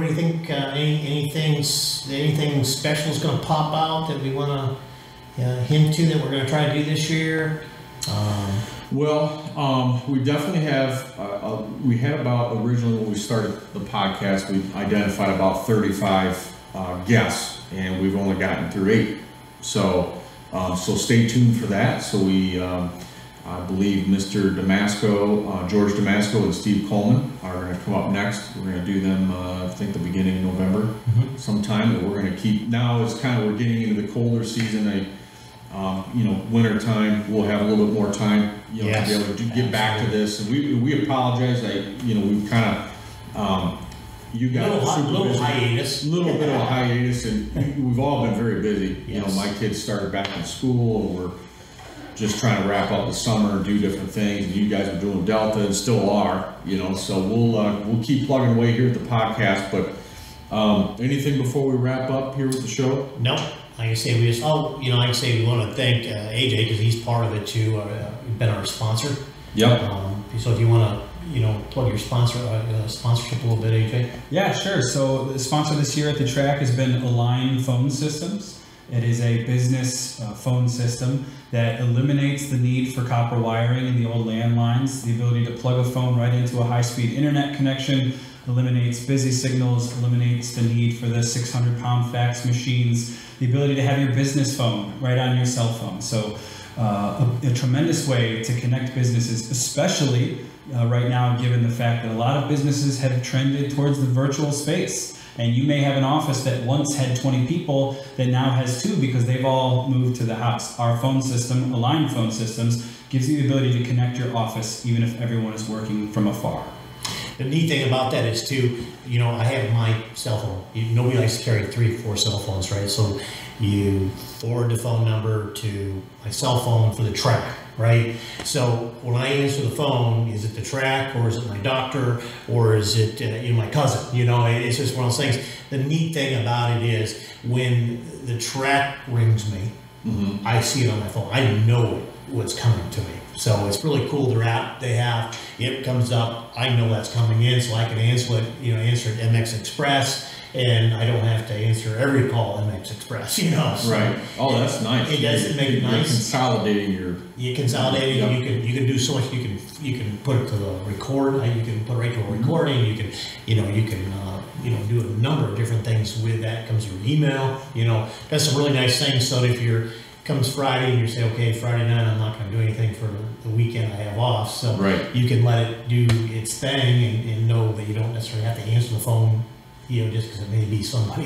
do you think? Anything special is going to pop out that we want to hint to that we're going to try to do this year? We definitely have. We had about, originally when we started the podcast, we identified about 35 guests, and we've only gotten through 8. So. So stay tuned for that. So we, I believe Mr. Damasco, George Damasco and Steve Coleman are going to come up next. We're going to do them, I think the beginning of November sometime. But we're going to keep, now it's kind of, we're getting into the colder season. Winter time, we'll have a little bit more time, to be able to get back to this. And we apologize. We've kind of, you got a little bit of a hiatus, and we've all been very busy. Yes. You know, my kids started back in school, and we're just trying to wrap up the summer and do different things. And you guys are doing Delta and still are, So we'll keep plugging away here at the podcast. But anything before we wrap up here with the show? No, I can say we want to thank AJ, because he's part of it too. Been our sponsor. Yep. So if you want to, plug your sponsorship a little bit, AJ. Yeah, sure. So the sponsor this year at the track has been Align Phone Systems. It is a business phone system that eliminates the need for copper wiring in the old landlines. The ability to plug a phone right into a high-speed internet connection eliminates busy signals, eliminates the need for the 600-pound fax machines, the ability to have your business phone right on your cell phone. So a tremendous way to connect businesses, especially right now, given the fact that a lot of businesses have trended towards the virtual space. And you may have an office that once had 20 people that now has 2 because they've all moved to the house. Our phone system, Align Phone Systems, gives you the ability to connect your office even if everyone is working from afar. The neat thing about that is too, I have my cell phone. Nobody likes to carry 3 or 4 cell phones, right? So you forward the phone number to my cell phone for the track, right? So when I answer the phone, is it the track, or is it my doctor, or is it my cousin? It's just one of those things. The neat thing about it is when the track rings me, I see it on my phone. I know what's coming to me. So it's really cool. Their app they have, it comes up. I know that's coming in, so I can answer it. Answer it MX Express, and I don't have to answer every call MX Express. So right. Oh, that's nice. It does make it nice. You're consolidating. Yep. You can do so much. You can put it to the record. You can put it right to a recording. You can do a number of different things with that. Comes your email. That's a really nice thing. So if you're comes Friday and you say, okay, Friday night I'm not going to do anything for the weekend I have off, so right. You can let it do its thing and know that you don't necessarily have to answer the phone, just because it may be somebody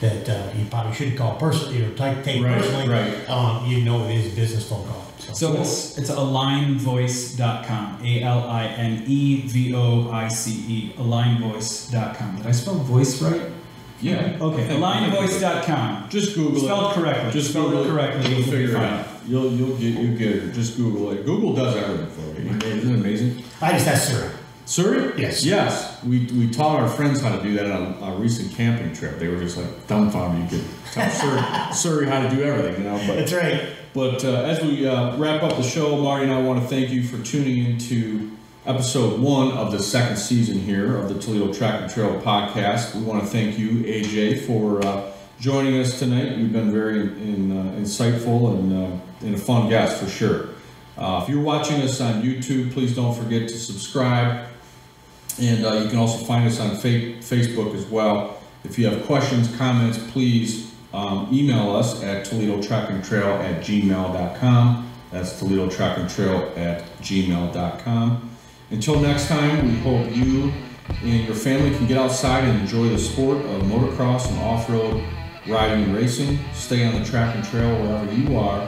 that you probably should call personally or take personally. Right. It is a business phone call. So it's AlignVoice.com, ALINEVOICE, AlignVoice.com. Did I spell voice right? Yeah. Okay. AlignVoice.com. Just Google it. Spelled correctly. Just Google it correctly. You'll figure it out. You'll get it. Just Google it. Google does everything for you. Isn't it amazing? I just asked Siri. Siri? Yes. We taught our friends how to do that on a recent camping trip. They were just like dumbfounded. You could tell Siri how to do everything. But, that's right. But as we wrap up the show, Marty and I want to thank you for tuning into episode 1 of the 2nd season here of the Toledo Track and Trail Podcast. We want to thank you, AJ, for joining us tonight. You've been very insightful and a fun guest for sure. If you're watching us on YouTube, please don't forget to subscribe. And you can also find us on Facebook as well. If you have questions, comments, please email us at ToledoTrackandTrail@gmail.com. That's ToledoTrackandTrail@gmail.com. Until next time, we hope you and your family can get outside and enjoy the sport of motocross and off-road riding and racing. Stay on the track and trail wherever you are,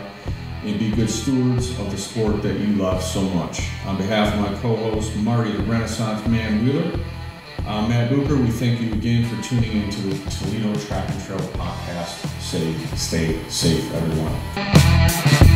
and be good stewards of the sport that you love so much. On behalf of my co-host, Marty the Renaissance Man Wheeler, I'm Matt Booker. We thank you again for tuning into the Toledo Track and Trail Podcast. Stay safe, everyone.